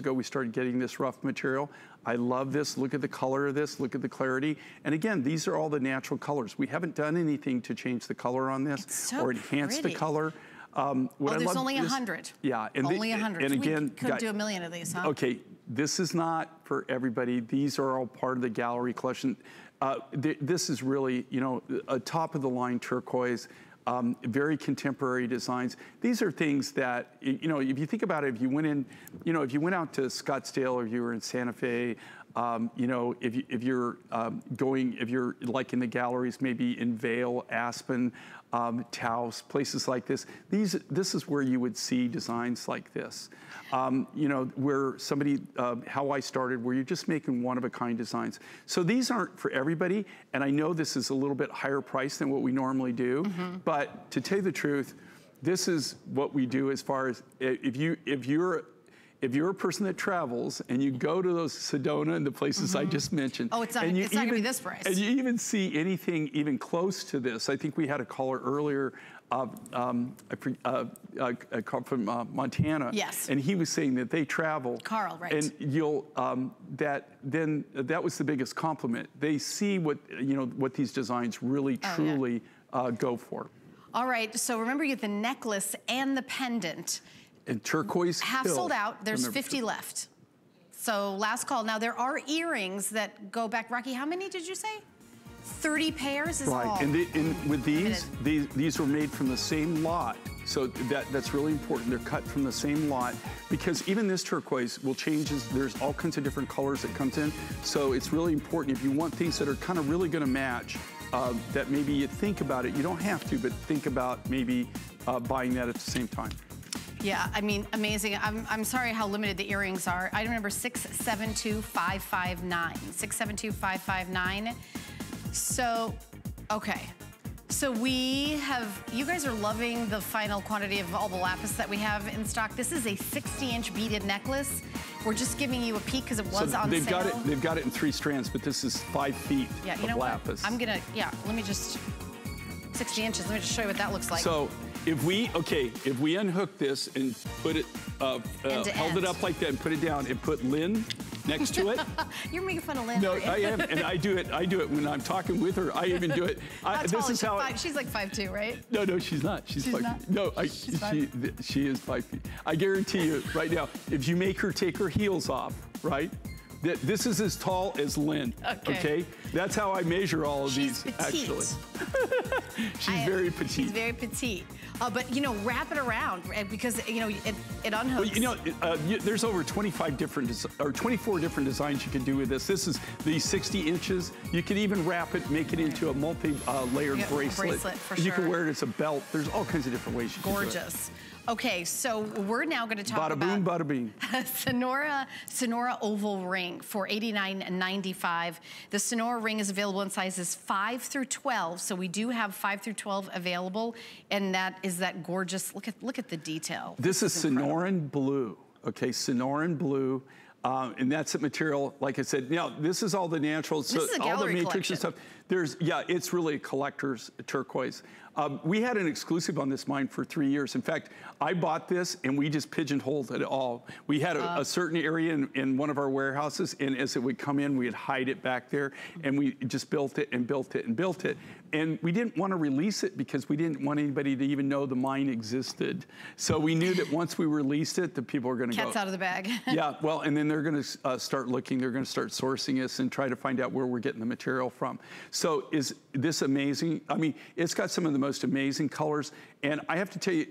ago, we started getting this rough material. I love this. Look at the color of this. Look at the clarity. And again, these are all the natural colors. We haven't done anything to change the color on this or enhance the color. There's only 100. Yeah. Only 100. And again, we could do a million of these, huh? Okay. This is not for everybody. These are all part of the gallery collection. This is really, you know, a top of the line turquoise, very contemporary designs. These are things that, you know, if you think about it, if you went out to Scottsdale or you were in Santa Fe, you know, if you're like in the galleries, maybe in Vail, Aspen, Taos, places like this. This is where you would see designs like this. You know, where somebody, how I started, where you're just making one-of-a-kind designs. So these aren't for everybody, and I know this is a little bit higher price than what we normally do, but to tell you the truth, this is what we do as far as, if you're If you're a person that travels and you go to those Sedona and the places I just mentioned. Oh, it's not, and it's not gonna be this price. And you even see anything even close to this. I think we had a caller earlier from Montana. Yes. And he was saying that they travel. Carl, right. And you'll, that was the biggest compliment. They see what, you know, what these designs really truly go for. All right, so remember you get the necklace and the pendant. And Turquoise Hill. Half sold out, there's 50 left. So last call. Now there are earrings that go back, Rocky, how many did you say? 30 pairs is all. Right, and with these were made from the same lot. So that's really important. They're cut from the same lot because even this turquoise will change. There's all kinds of different colors that comes in. So it's really important if you want things that are kind of really gonna match, that maybe you think about it. You don't have to, but think about maybe buying that at the same time. Yeah, I mean, amazing. I'm sorry how limited the earrings are. Item number 672559. 672559. So, okay. So we have, you guys are loving the final quantity of all the lapis that we have in stock. This is a 60-inch beaded necklace. We're just giving you a peek because it was on sale. They've got it in 3 strands, but this is 5 feet of lapis. I'm gonna, let me just, 60 inches. Let me just show you what that looks like. So if we unhook this and put it, held it up like that and put it down and put Lynn next to it. You're making fun of Lynn. No, I am, and I do it. I do it when I'm talking with her. I even do it. She's like 5'2", right? No, she's not. She's like no, she is 5 feet. I guarantee you right now, if you make her take her heels off, right? This is as tall as Lynn. Okay? That's how I measure all of these, actually. She's very petite. But, you know, wrap it around because, you know, it unhooks. Well, you know, there's over 25 different, or 24 different designs you can do with this. This is the 60 inches. You can even wrap it, make it into a multi-layered bracelet. For sure. You can wear it as a belt. There's all kinds of different ways you can do it. Gorgeous. Okay, so we're now going to talk about bada boom, bada bing. Sonora oval ring for $89.95. The Sonora ring is available in sizes 5 through 12, so we do have 5 through 12 available, and that is that gorgeous. Look at the detail. This is Sonoran blue. Okay, Sonoran blue. And that's the material, like I said. Now, this is all the natural, so all the matrix and stuff. There's, it's really a collector's turquoise. We had an exclusive on this mine for 3 years. In fact, I bought this and we just pigeonholed it all. We had a certain area in one of our warehouses, and as it would come in, we'd hide it back there, and we just built it and built it and built it. And we didn't want to release it because we didn't want anybody to even know the mine existed. So we knew that once we released it, the people were going to go. Cat's out of the bag. Well, and then they're going to start looking. They're going to start sourcing us and try to find out where we're getting the material from. So is this amazing? I mean, it's got some of the most amazing colors. And I have to tell you,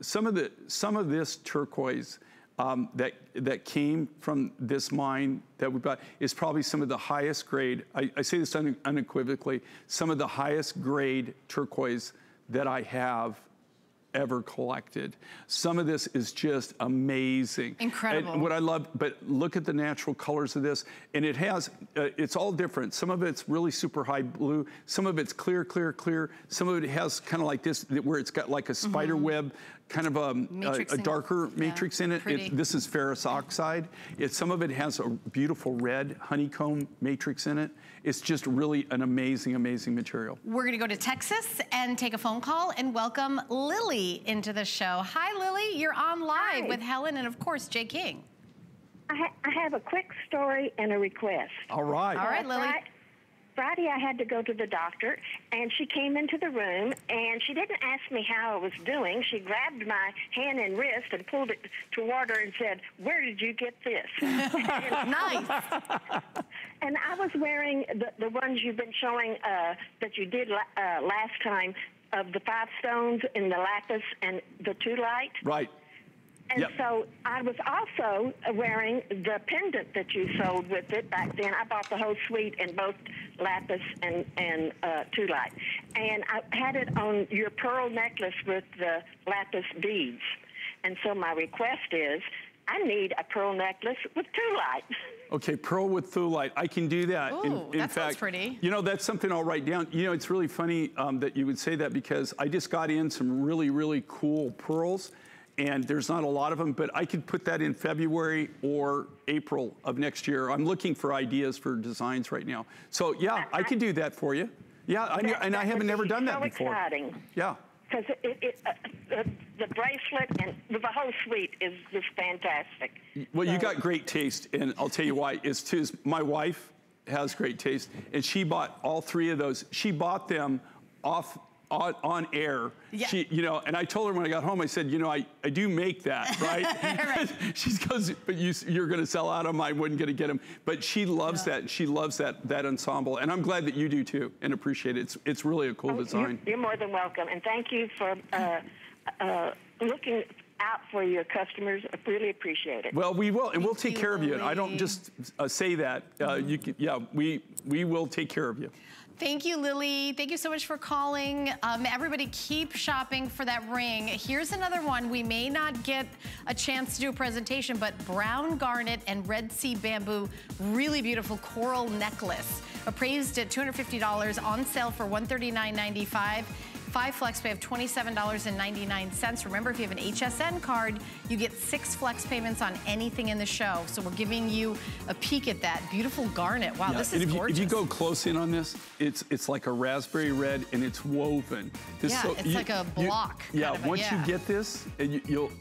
some of this turquoise that came from this mine that we bought is probably some of the highest grade. I say this unequivocally, some of the highest grade turquoise that I have ever collected. Some of this is just amazing. Incredible. And what I love, but look at the natural colors of this. And it has, it's all different. Some of it's really super high blue. Some of it's clear, clear, clear. Some of it has kind of like this, where it's got like a spider web, kind of a darker matrix in it. This is ferrous oxide. Some of it has a beautiful red honeycomb matrix in it. It's just really an amazing, amazing material. We're gonna go to Texas and take a phone call and welcome Lily into the show. Hi, Lily, you're on live with Helen and of course, Jay King. I have a quick story and a request. All right, Lily. Friday I had to go to the doctor, and she came into the room, and she didn't ask me how I was doing. She grabbed my hand and wrist and pulled it toward her and said, "Where did you get this?" Nice. And I was wearing the ones you've been showing that you did last time, of the 5 stones and the lapis and the thulite. Right. And so I was also wearing the pendant that you sold with it back then. I bought the whole suite in both lapis and thulite. And I had it on your pearl necklace with the lapis beads. And so my request is, I need a pearl necklace with thulite. Okay, pearl with thulite. I can do that. Ooh, in fact, sounds pretty. You know, that's something I'll write down. You know, it's really funny that you would say that because I just got in some really, really cool pearls. and there's not a lot of them, but I could put that in February or April of next year. I'm looking for ideas for designs right now. So yeah, I could do that for you. Yeah, I haven't never done that before. Exciting. Yeah. Because the bracelet and the whole suite is just fantastic. Well, so you got great taste, and I'll tell you why. It's too, my wife has great taste, and she bought all three of those. She bought them off on air. Yeah. She, you know, and I told her when I got home, I said, you know, I do make that, right? Right. She goes, but you're going to sell out on mine. I wasn't going to get them. But she loves that. And she loves that ensemble. And I'm glad that you do too and appreciate it. It's really a cool design. You're more than welcome. And thank you for looking out for your customers. I really appreciate it. Well, we will. And we'll take care of you. And I don't just say that. You can, yeah, we will take care of you. Thank you, Lily. Thank you so much for calling. Everybody keep shopping for that ring. Here's another one. We may not get a chance to do a presentation, but brown garnet and red sea bamboo, really beautiful coral necklace. Appraised at $250, on sale for $139.95. 5 flex pay of $27.99. Remember, if you have an HSN card, you get 6 flex payments on anything in the show. So we're giving you a peek at that beautiful garnet. Wow, yeah, this is gorgeous. If you go close in on this, it's like a raspberry red, and it's woven. This, yeah, so it's like a block. Once you get this, and you'll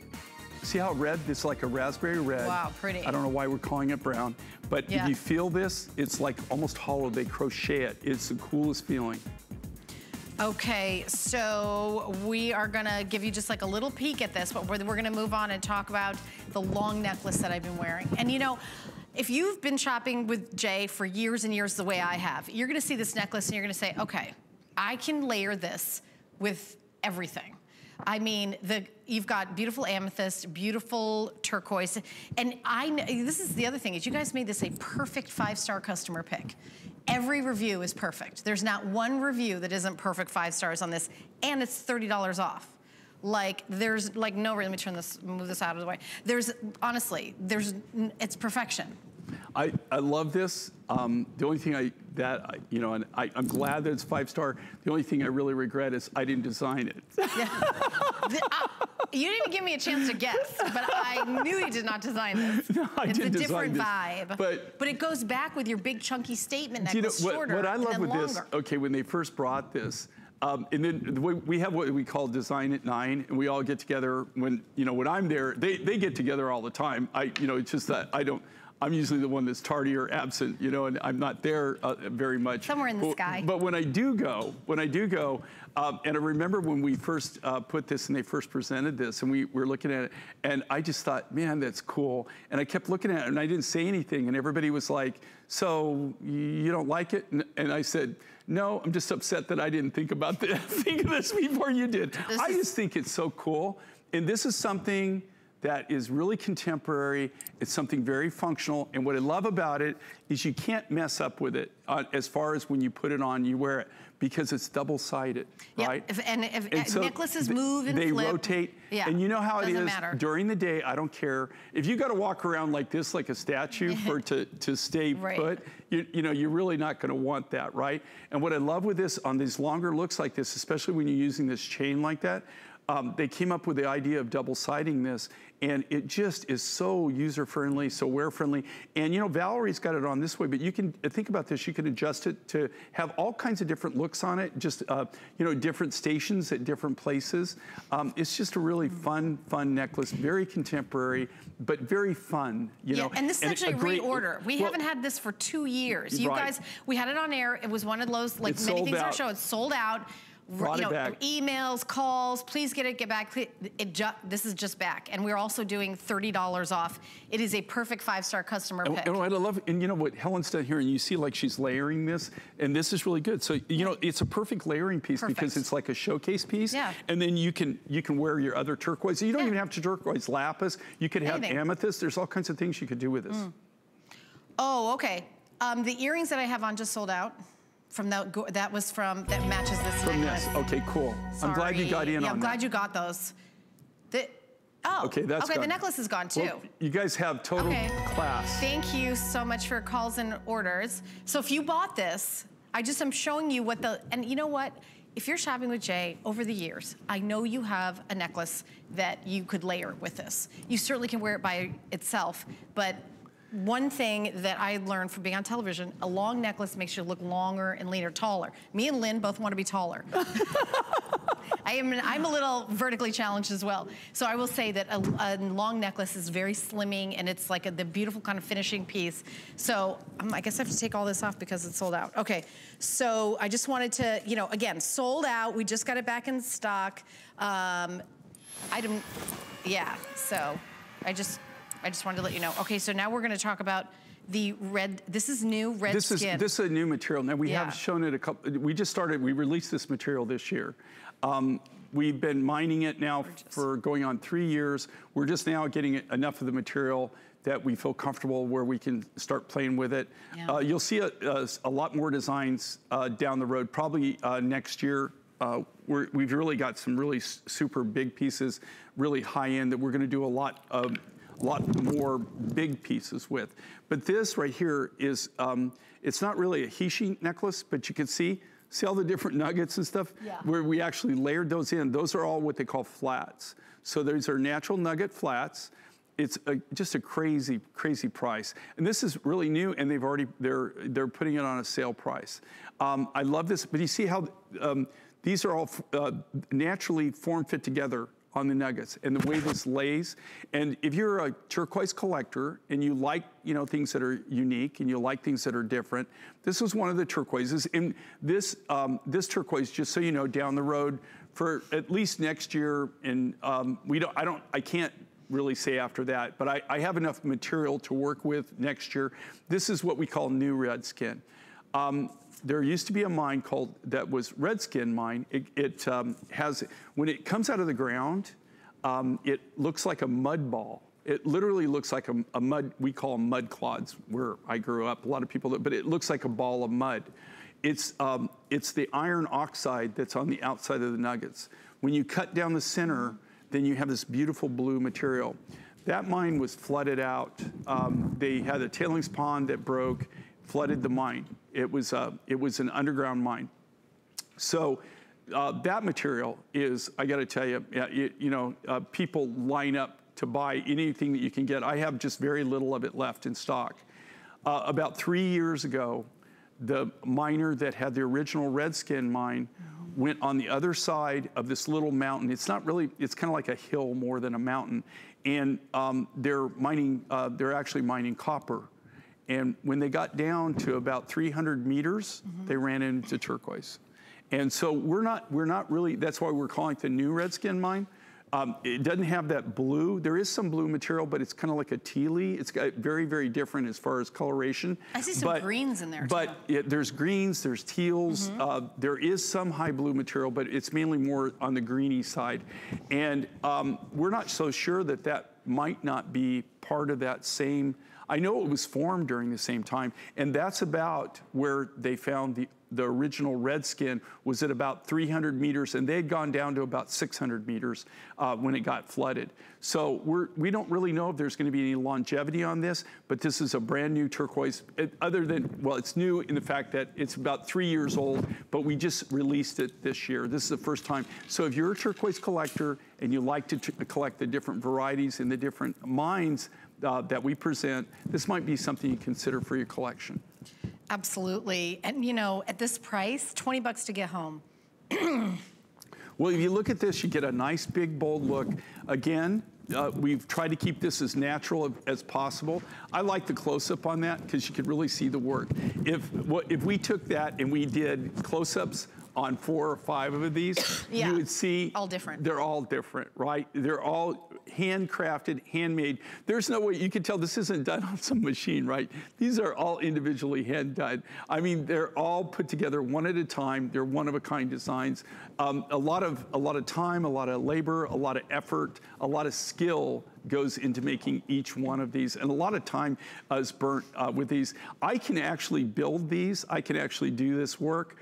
see how red. It's like a raspberry red. Wow, pretty. I don't know why we're calling it brown, but if you feel this, it's like almost hollow. They crochet it. It's the coolest feeling. Okay, so we are gonna give you just like a little peek at this, but we're gonna move on and talk about the long necklace that I've been wearing. And you know, if you've been shopping with Jay for years and years the way I have, you're gonna see this necklace and you're gonna say, okay, I can layer this with everything. I mean, you've got beautiful amethyst, beautiful turquoise, and this is the other thing, is you guys made this a perfect 5-star customer pick. Every review is perfect. There's not one review that isn't perfect 5 stars on this, and it's $30 off. Like, there's like no, let me move this out of the way. There's, honestly, it's perfection. I love this. The only thing you know, and I'm glad that it's 5-star. The only thing I really regret is I didn't design it. Yeah. You didn't give me a chance to guess, but I knew you did not design this. No, it's a different vibe. But it goes back with your big chunky statement that goes shorter. What I love with this, okay, when they first brought this, and then we have what we call Design at 9, and we all get together when, you know, when I'm there, they get together all the time. You know, it's just that I'm usually the one that's tardy or absent, you know, and I'm not there very much. Somewhere in the sky. But when I do go, and I remember when we first put this and they first presented this, and we were looking at it, and I just thought, man, that's cool. And I kept looking at it, and I didn't say anything, and everybody was like, so you don't like it? And I said, no, I'm just upset that I didn't think of this before you did. I just think it's so cool. And this is something that is really contemporary. It's something very functional. And what I love about it is you can't mess up with it as far as when you put it on, you wear it, because it's double-sided, right? And so necklaces move and flip. They rotate. Yeah. And you know how it is during the day, I don't care. If you got to walk around like this, like a statue to stay put, you know, you're really not going to want that, right? And what I love with this, on these longer looks like this, especially when you're using this chain like that, they came up with the idea of double-siding this, and it just is so user-friendly, so wear-friendly. And you know, Valerie's got it on this way, but you can think about this. You can adjust it to have all kinds of different looks on it, just you know, different stations at different places. It's just a really fun necklace, very contemporary, but very fun, you know. And this is actually a reorder. We haven't had this for 2 years. You guys, we had it on air. It was one of those, like many things on our show, it's sold out. You know, emails, calls, please get back. This is just back. And we're also doing $30 off. It is a perfect 5-star customer pick. And I love, and you know what Helen's done here, and you see like she's layering this, and this is really good. So, you know, it's a perfect layering piece because it's like a showcase piece. Yeah. And then you can wear your other turquoise. You don't even have to turquoise, lapis. You could have amethyst. There's all kinds of things you could do with this. Oh, okay. The earrings that I have on just sold out. That matches this necklace. Okay, cool. Sorry. I'm glad you got in on that. I'm glad you got those. Okay, the necklace is gone too. Well, you guys have total class. Thank you so much for your calls and orders. So if you bought this, I'm showing you what and you know what? If you're shopping with Jay over the years, I know you have a necklace that you could layer with this. You certainly can wear it by itself, but one thing that I learned from being on television, a long necklace makes you look longer and leaner, taller. Me and Lynn both want to be taller. I'm a little vertically challenged as well. So I will say that a long necklace is very slimming, and it's like the beautiful kind of finishing piece. So I guess I have to take all this off because it's sold out. Okay, so I just wanted to, you know, again, sold out. We just got it back in stock. So I just wanted to let you know. Okay, so now we're going to talk about the red. This is new red skin. This is a new material. Now, we have shown it a couple. We just started. We released this material this year. We've been mining it now for going on 3 years. We're just now getting enough of the material that we feel comfortable where we can start playing with it. Yeah. You'll see a lot more designs down the road, probably next year. We've really got some really super big pieces, really high end, that we're going to do a lot more big pieces with. But this right here is, it's not really a Heishi necklace, but you can see all the different nuggets and stuff where we actually layered those in. Those are all what they call flats. So these are natural nugget flats. It's just a crazy, crazy price. And this is really new, and they've already, they're putting it on a sale price. I love this, but you see how these are all naturally form fit together on the nuggets, and the way this lays. And if you're a turquoise collector and you like, you know, things that are unique and you like things that are different, this was one of the turquoises. And this this turquoise, just so you know, down the road for at least next year, and I can't really say after that, but I have enough material to work with next year. This is what we call New Red Skin. There used to be a mine that was Red Skin Mine. When it comes out of the ground, it looks like a mud ball. It literally looks like a mud, we call them mud clods where I grew up, a lot of people, but it looks like a ball of mud. It's the iron oxide that's on the outside of the nuggets. When you cut down the center, then you have this beautiful blue material. That mine was flooded out. They had a tailings pond that broke, flooded the mine. It was an underground mine. So that material is, I gotta tell you, people line up to buy anything that you can get. I have just very little of it left in stock. About 3 years ago, the miner that had the original Red Skin Mine went on the other side of this little mountain. It's not really, it's kind of like a hill more than a mountain. And they're actually mining copper. And when they got down to about 300 meters, they ran into turquoise. And so we're not really, that's why we're calling it the New Red Skin Mine. It doesn't have that blue. There is some blue material, but it's kind of like a tealy. It's got very, very different as far as coloration. I see some greens in there too. But there's greens, there's teals. There is some high blue material, but it's mainly more on the greeny side. And we're not so sure that that might not be part of that same. I know it was formed during the same time, and that's about where they found the original red skin, was at about 300 meters, and they had gone down to about 600 meters when it got flooded. So we don't really know if there's going to be any longevity on this, but this is a brand new turquoise, other than, well, it's new in the fact that it's about 3 years old, but we just released it this year. This is the first time. So if you're a turquoise collector and you like to collect the different varieties in the different mines that we present, this might be something you consider for your collection. Absolutely. And you know, at this price, 20 bucks to get home. Well, if you look at this, you get a nice big bold look. Again, we've tried to keep this as natural as possible. I like the close-up on that because you could really see the work. If we took that and we did close-ups on 4 or 5 of these, you would see all different. They're all different, right? They're all handcrafted, handmade. There's no way you can tell this isn't done on some machine, right? These are all individually hand done. I mean, they're all put together one at a time. They're one-of-a-kind designs. A lot of time, a lot of labor, a lot of effort, a lot of skill goes into making each one of these, and a lot of time is burnt with these. I can actually build these. I can actually do this work,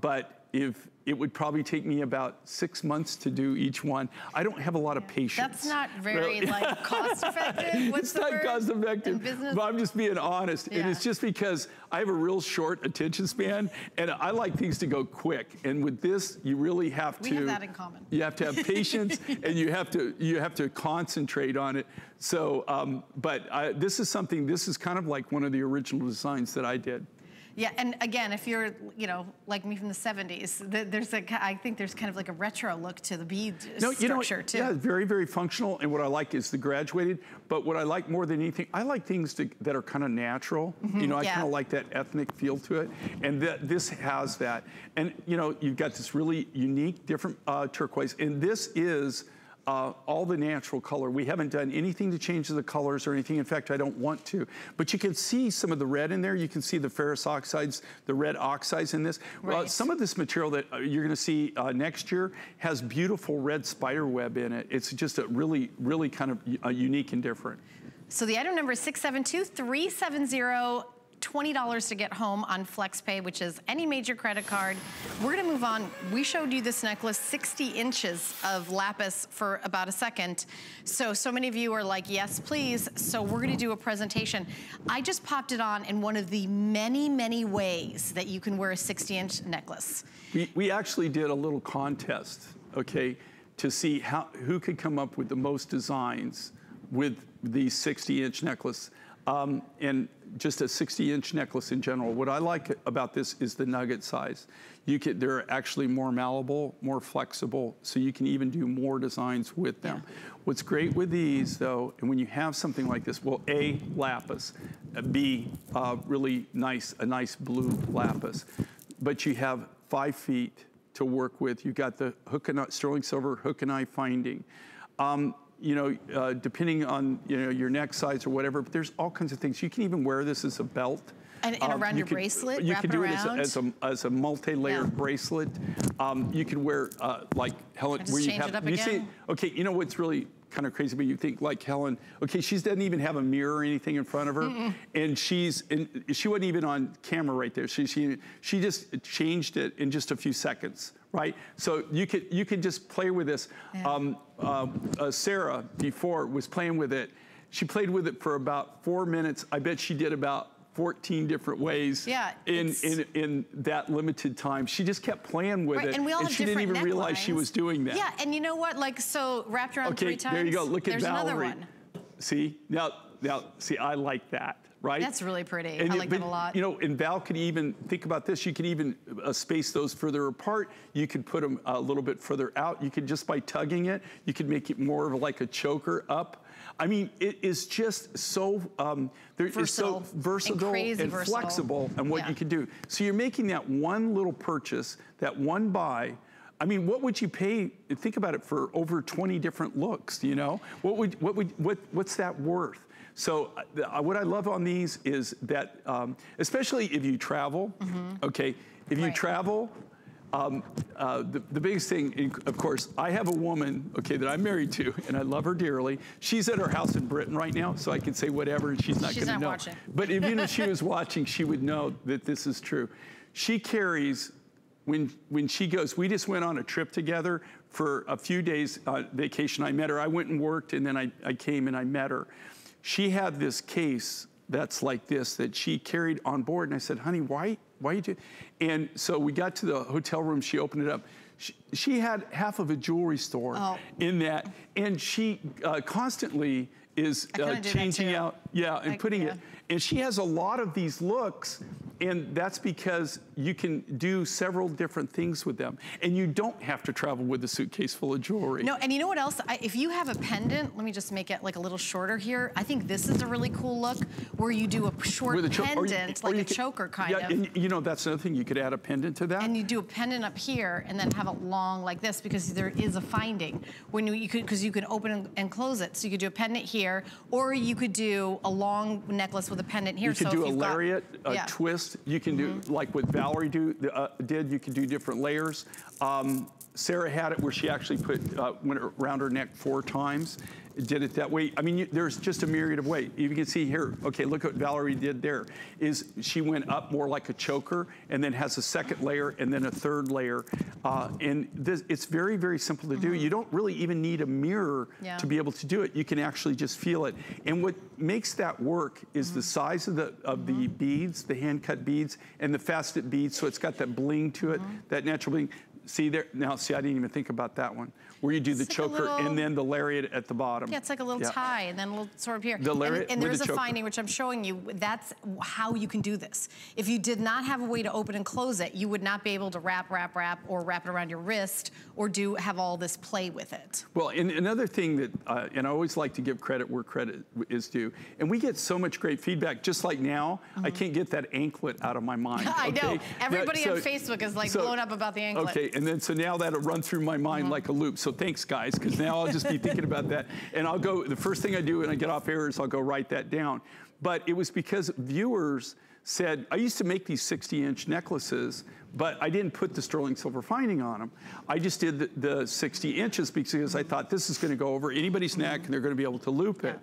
but if It would probably take me about 6 months to do each one. I don't have a lot of patience. That's not very like cost effective. What's the word? It's not cost effective, but I'm just being honest. Yeah. And it's just because I have a real short attention span and I like things to go quick. And with this, you really have to. We have that in common. You have to have patience and you have to concentrate on it. So, this is something, this is kind of like one of the original designs that I did. Yeah, and again, if you're, you know, like me from the 70s, there's a, I think there's kind of like a retro look to the bead structure too. Yeah, very, very functional. And what I like is the graduated, but what I like more than anything, I like things that are kind of natural. Mm-hmm, you know, I kind of like that ethnic feel to it. And this has that. And, you know, you've got this really unique, different turquoise. And this is all the natural color. We haven't done anything to change the colors or anything. In fact, I don't want to. But you can see some of the red in there. You can see the ferrous oxides, the red oxides in this. Right. Some of this material that you're going to see next year has beautiful red spider web in it. It's just a really, really kind of unique and different. So the item number is 672-370. $20 to get home on FlexPay, which is any major credit card. We're gonna move on. We showed you this necklace, 60 inches of lapis for about a second. So many of you are like, yes, please. So we're gonna do a presentation. I just popped it on in one of the many, many ways that you can wear a 60-inch necklace. We actually did a little contest, okay, to see who could come up with the most designs with the 60-inch necklace. And just a 60-inch necklace in general. What I like about this is the nugget size. They're actually more malleable, more flexible, so you can even do more designs with them. Yeah. What's great with these, though, and when you have something like this, well, A, lapis, B, really nice, a nice blue lapis, but you have 5 feet to work with. You've got the hook and eye, sterling silver hook and eye finding. You know, depending on, you know, your neck size or whatever, but there's all kinds of things. You can even wear this as a belt. And around your bracelet, you can do it as a multi-layered bracelet. You can wear like Helen, where you have, you see, okay, you know what's really kind of crazy, but you think like Helen, okay, she doesn't even have a mirror or anything in front of her. Mm-mm. And she wasn't even on camera right there. She just changed it in just a few seconds. Right, so you could just play with this. Yeah. Sarah before was playing with it. She played with it for about 4 minutes. I bet she did about 14 different ways. Yeah, in that limited time. She just kept playing with it, and we all have different necklines. She didn't even realize she was doing that. Yeah, and you know what? Like so, wrapped around 3 times. There you go. Look at Valerie. Another one. See now, see, I like that. Right? That's really pretty. I like that a lot. You know, and Val could even, think about this, you could even space those further apart. You could put them a little bit further out. You could just by tugging it, you could make it more of like a choker up. I mean, it is just so, so versatile and flexible and what you can do. So you're making that one little purchase, that one buy. I mean, what would you pay, think about it, for over 20 different looks, you know? What's that worth? So what I love on these is that, especially if you travel, okay, if you travel, the biggest thing, of course, I have a woman, okay, that I'm married to, and I love her dearly. She's at her house in Britain right now, so I can say whatever, and she's not going to know. Watching. But even if she was watching, she would know that this is true. She carries, when she goes, we just went on a trip together for a few days vacation. I met her. I went and worked, and then I came and I met her. She had this case that's like this that she carried on board. And I said, honey, why you do? And so we got to the hotel room. She opened it up. She had half of a jewelry store in that. And she constantly is changing out. Yeah, and putting it. And she has a lot of these looks. And that's because you can do several different things with them. And you don't have to travel with a suitcase full of jewelry. No, and you know what else? If you have a pendant, let me just make it like a little shorter here. I think this is a really cool look where you do a short pendant, like a choker kind of. Yeah, and you know, that's another thing. You could add a pendant to that. And you do a pendant up here and then have it long like this because there is a finding when you could, because you can open and close it. So you could do a pendant here, or you could do a long necklace with a pendant here. You could do a lariat, a twist. You can do, like what Valerie did, you can do different layers. Sarah had it where she actually put, went around her neck 4 times, did it that way. I mean, there's just a myriad of ways. You can see here, okay, look what Valerie did there, is she went up more like a choker and then has a second layer and then a third layer. And this, it's very, very simple to do. You don't really even need a mirror to be able to do it. You can actually just feel it. And what makes that work is the size of the beads, the hand-cut beads, and the facet beads, so it's got that bling to it, that natural bling. See there, now see, I didn't even think about that one. Where you do the choker and then the lariat at the bottom. Yeah, it's like a little tie and then a little sort of here. The lariat and there's a finding, which I'm showing you, that's how you can do this. If you did not have a way to open and close it, you would not be able to wrap, or wrap it around your wrist, or have all this play with it. Well, and another thing that, and I always like to give credit where credit is due, and we get so much great feedback, just like now, I can't get that anklet out of my mind. I know, everybody on Facebook is like blown up about the anklet. Okay, and then so now that'll run through my mind like a loop. So thanks, guys, because now I'll just be thinking about that. And I'll go, the first thing I do when I get off air is I'll go write that down. But it was because viewers said, I used to make these 60-inch necklaces, but I didn't put the sterling silver finding on them. I just did the 60 inches because I thought this is going to go over anybody's neck and they're going to be able to loop it.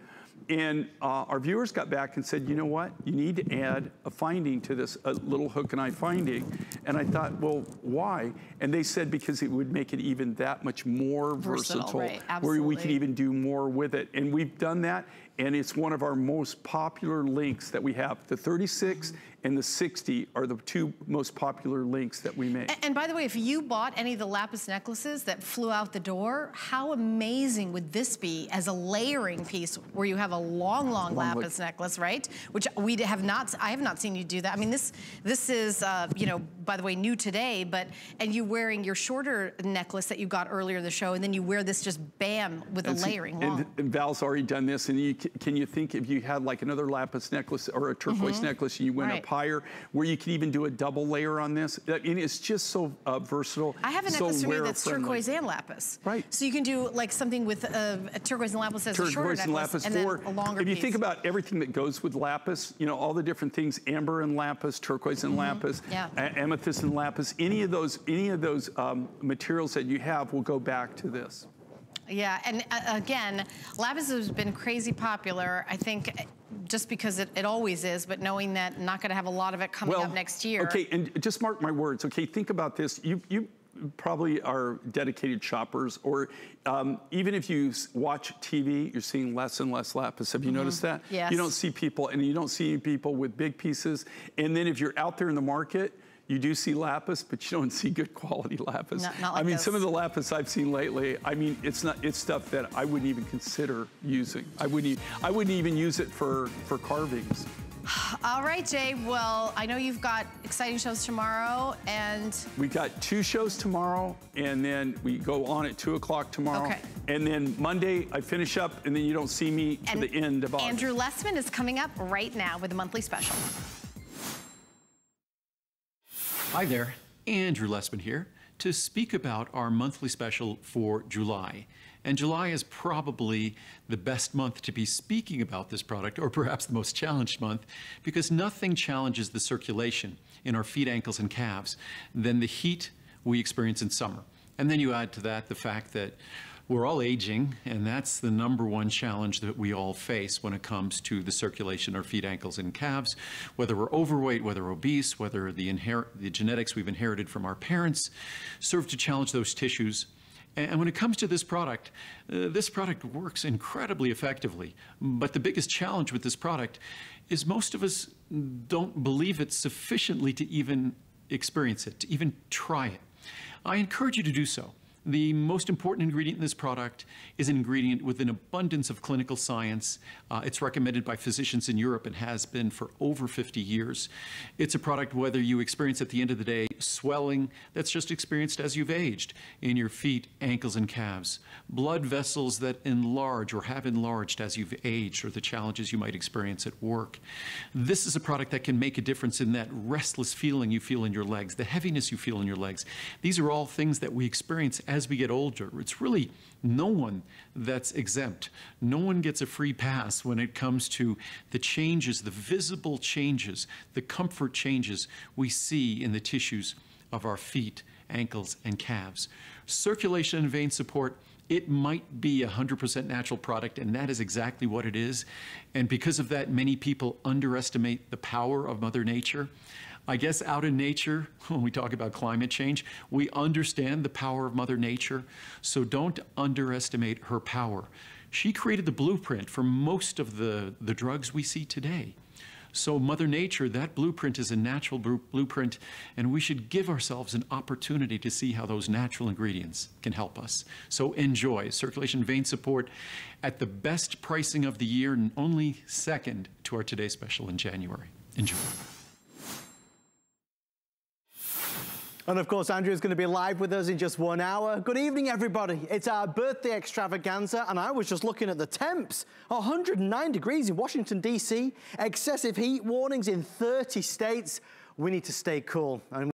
And our viewers got back and said, you know what? You need to add a finding to this, a little hook and eye finding. And I thought, well, why? And they said because it would make it even that much more versatile, where we could even do more with it. And we've done that. And it's one of our most popular links that we have. The 36 and the 60 are the two most popular links that we make. And by the way, if you bought any of the lapis necklaces that flew out the door, how amazing would this be as a layering piece where you have a long lapis necklace, right? Which we have not, I have not seen you do that. I mean, this is, you know, by the way, new today, but, and you wearing your shorter necklace that you got earlier in the show, and then you wear this just bam with a layering long. And Val's already done this, and you can you think if you had like another lapis necklace or a turquoise necklace and you went up higher, where you could even do a double layer on this? I mean, it's just so versatile. I have a necklace for me that's turquoise and lapis. Right. So you can do like something with a turquoise and lapis as a shorter necklace, and lapis and then a longer piece. If you think about everything that goes with lapis, you know, all the different things, amber and lapis, turquoise and lapis, amethyst and lapis, any of those materials that you have will go back to this. Yeah, and again, lapis has been crazy popular, I think, just because it always is, but knowing that I'm not going to have a lot of it coming up next year. Okay, and just mark my words, okay, think about this. You probably are dedicated shoppers, or even if you watch TV, you're seeing less and less lapis. Have you noticed that? Yes. You don't see people, and you don't see people with big pieces. And then if you're out there in the market, you do see lapis, but you don't see good quality lapis. Not like I mean, those. Some of the lapis I've seen lately, I mean, it's stuff that I wouldn't even consider using. I wouldn't even use it for carvings. All right, Jay. Well, I know you've got exciting shows tomorrow, and we got 2 shows tomorrow, and then we go on at 2 o'clock tomorrow, and then Monday I finish up, and then you don't see me to the end of August. Andrew Lessman is coming up right now with a monthly special. Hi there, Andrew Lessman here to speak about our monthly special for July. And July is probably the best month to be speaking about this product, or perhaps the most challenged month, because nothing challenges the circulation in our feet, ankles, and calves than the heat we experience in summer. And then you add to that the fact that we're all aging, and that's the #1 challenge that we all face when it comes to the circulation of feet, ankles, and calves, whether we're overweight, whether obese, whether the genetics we've inherited from our parents serve to challenge those tissues. And when it comes to this product works incredibly effectively. But the biggest challenge with this product is most of us don't believe it sufficiently to even experience it, to even try it. I encourage you to do so. The most important ingredient in this product is an ingredient with an abundance of clinical science. It's recommended by physicians in Europe and has been for over 50 years. It's a product whether you experience at the end of the day swelling that's just experienced as you've aged in your feet, ankles, and calves, blood vessels that enlarge or have enlarged as you've aged, or the challenges you might experience at work. This is a product that can make a difference in that restless feeling you feel in your legs, the heaviness you feel in your legs. These are all things that we experience as we get older. It's really no one that's exempt. No one gets a free pass when it comes to the changes, the visible changes, the comfort changes we see in the tissues of our feet, ankles, and calves. Circulation and vein support, it might be a 100% natural product, and that is exactly what it is. And because of that, many people underestimate the power of Mother Nature. I guess out in nature, when we talk about climate change, we understand the power of Mother Nature, so don't underestimate her power. She created the blueprint for most of the drugs we see today. So Mother Nature, that blueprint is a natural blueprint, and we should give ourselves an opportunity to see how those natural ingredients can help us. So enjoy circulation vein support at the best pricing of the year, and only second to our Today Special in January. Enjoy. And of course, Andrew is going to be live with us in just 1 hour. Good evening, everybody. It's our birthday extravaganza, and I was just looking at the temps. 109 degrees in Washington, D.C. Excessive heat warnings in 30 states. We need to stay cool.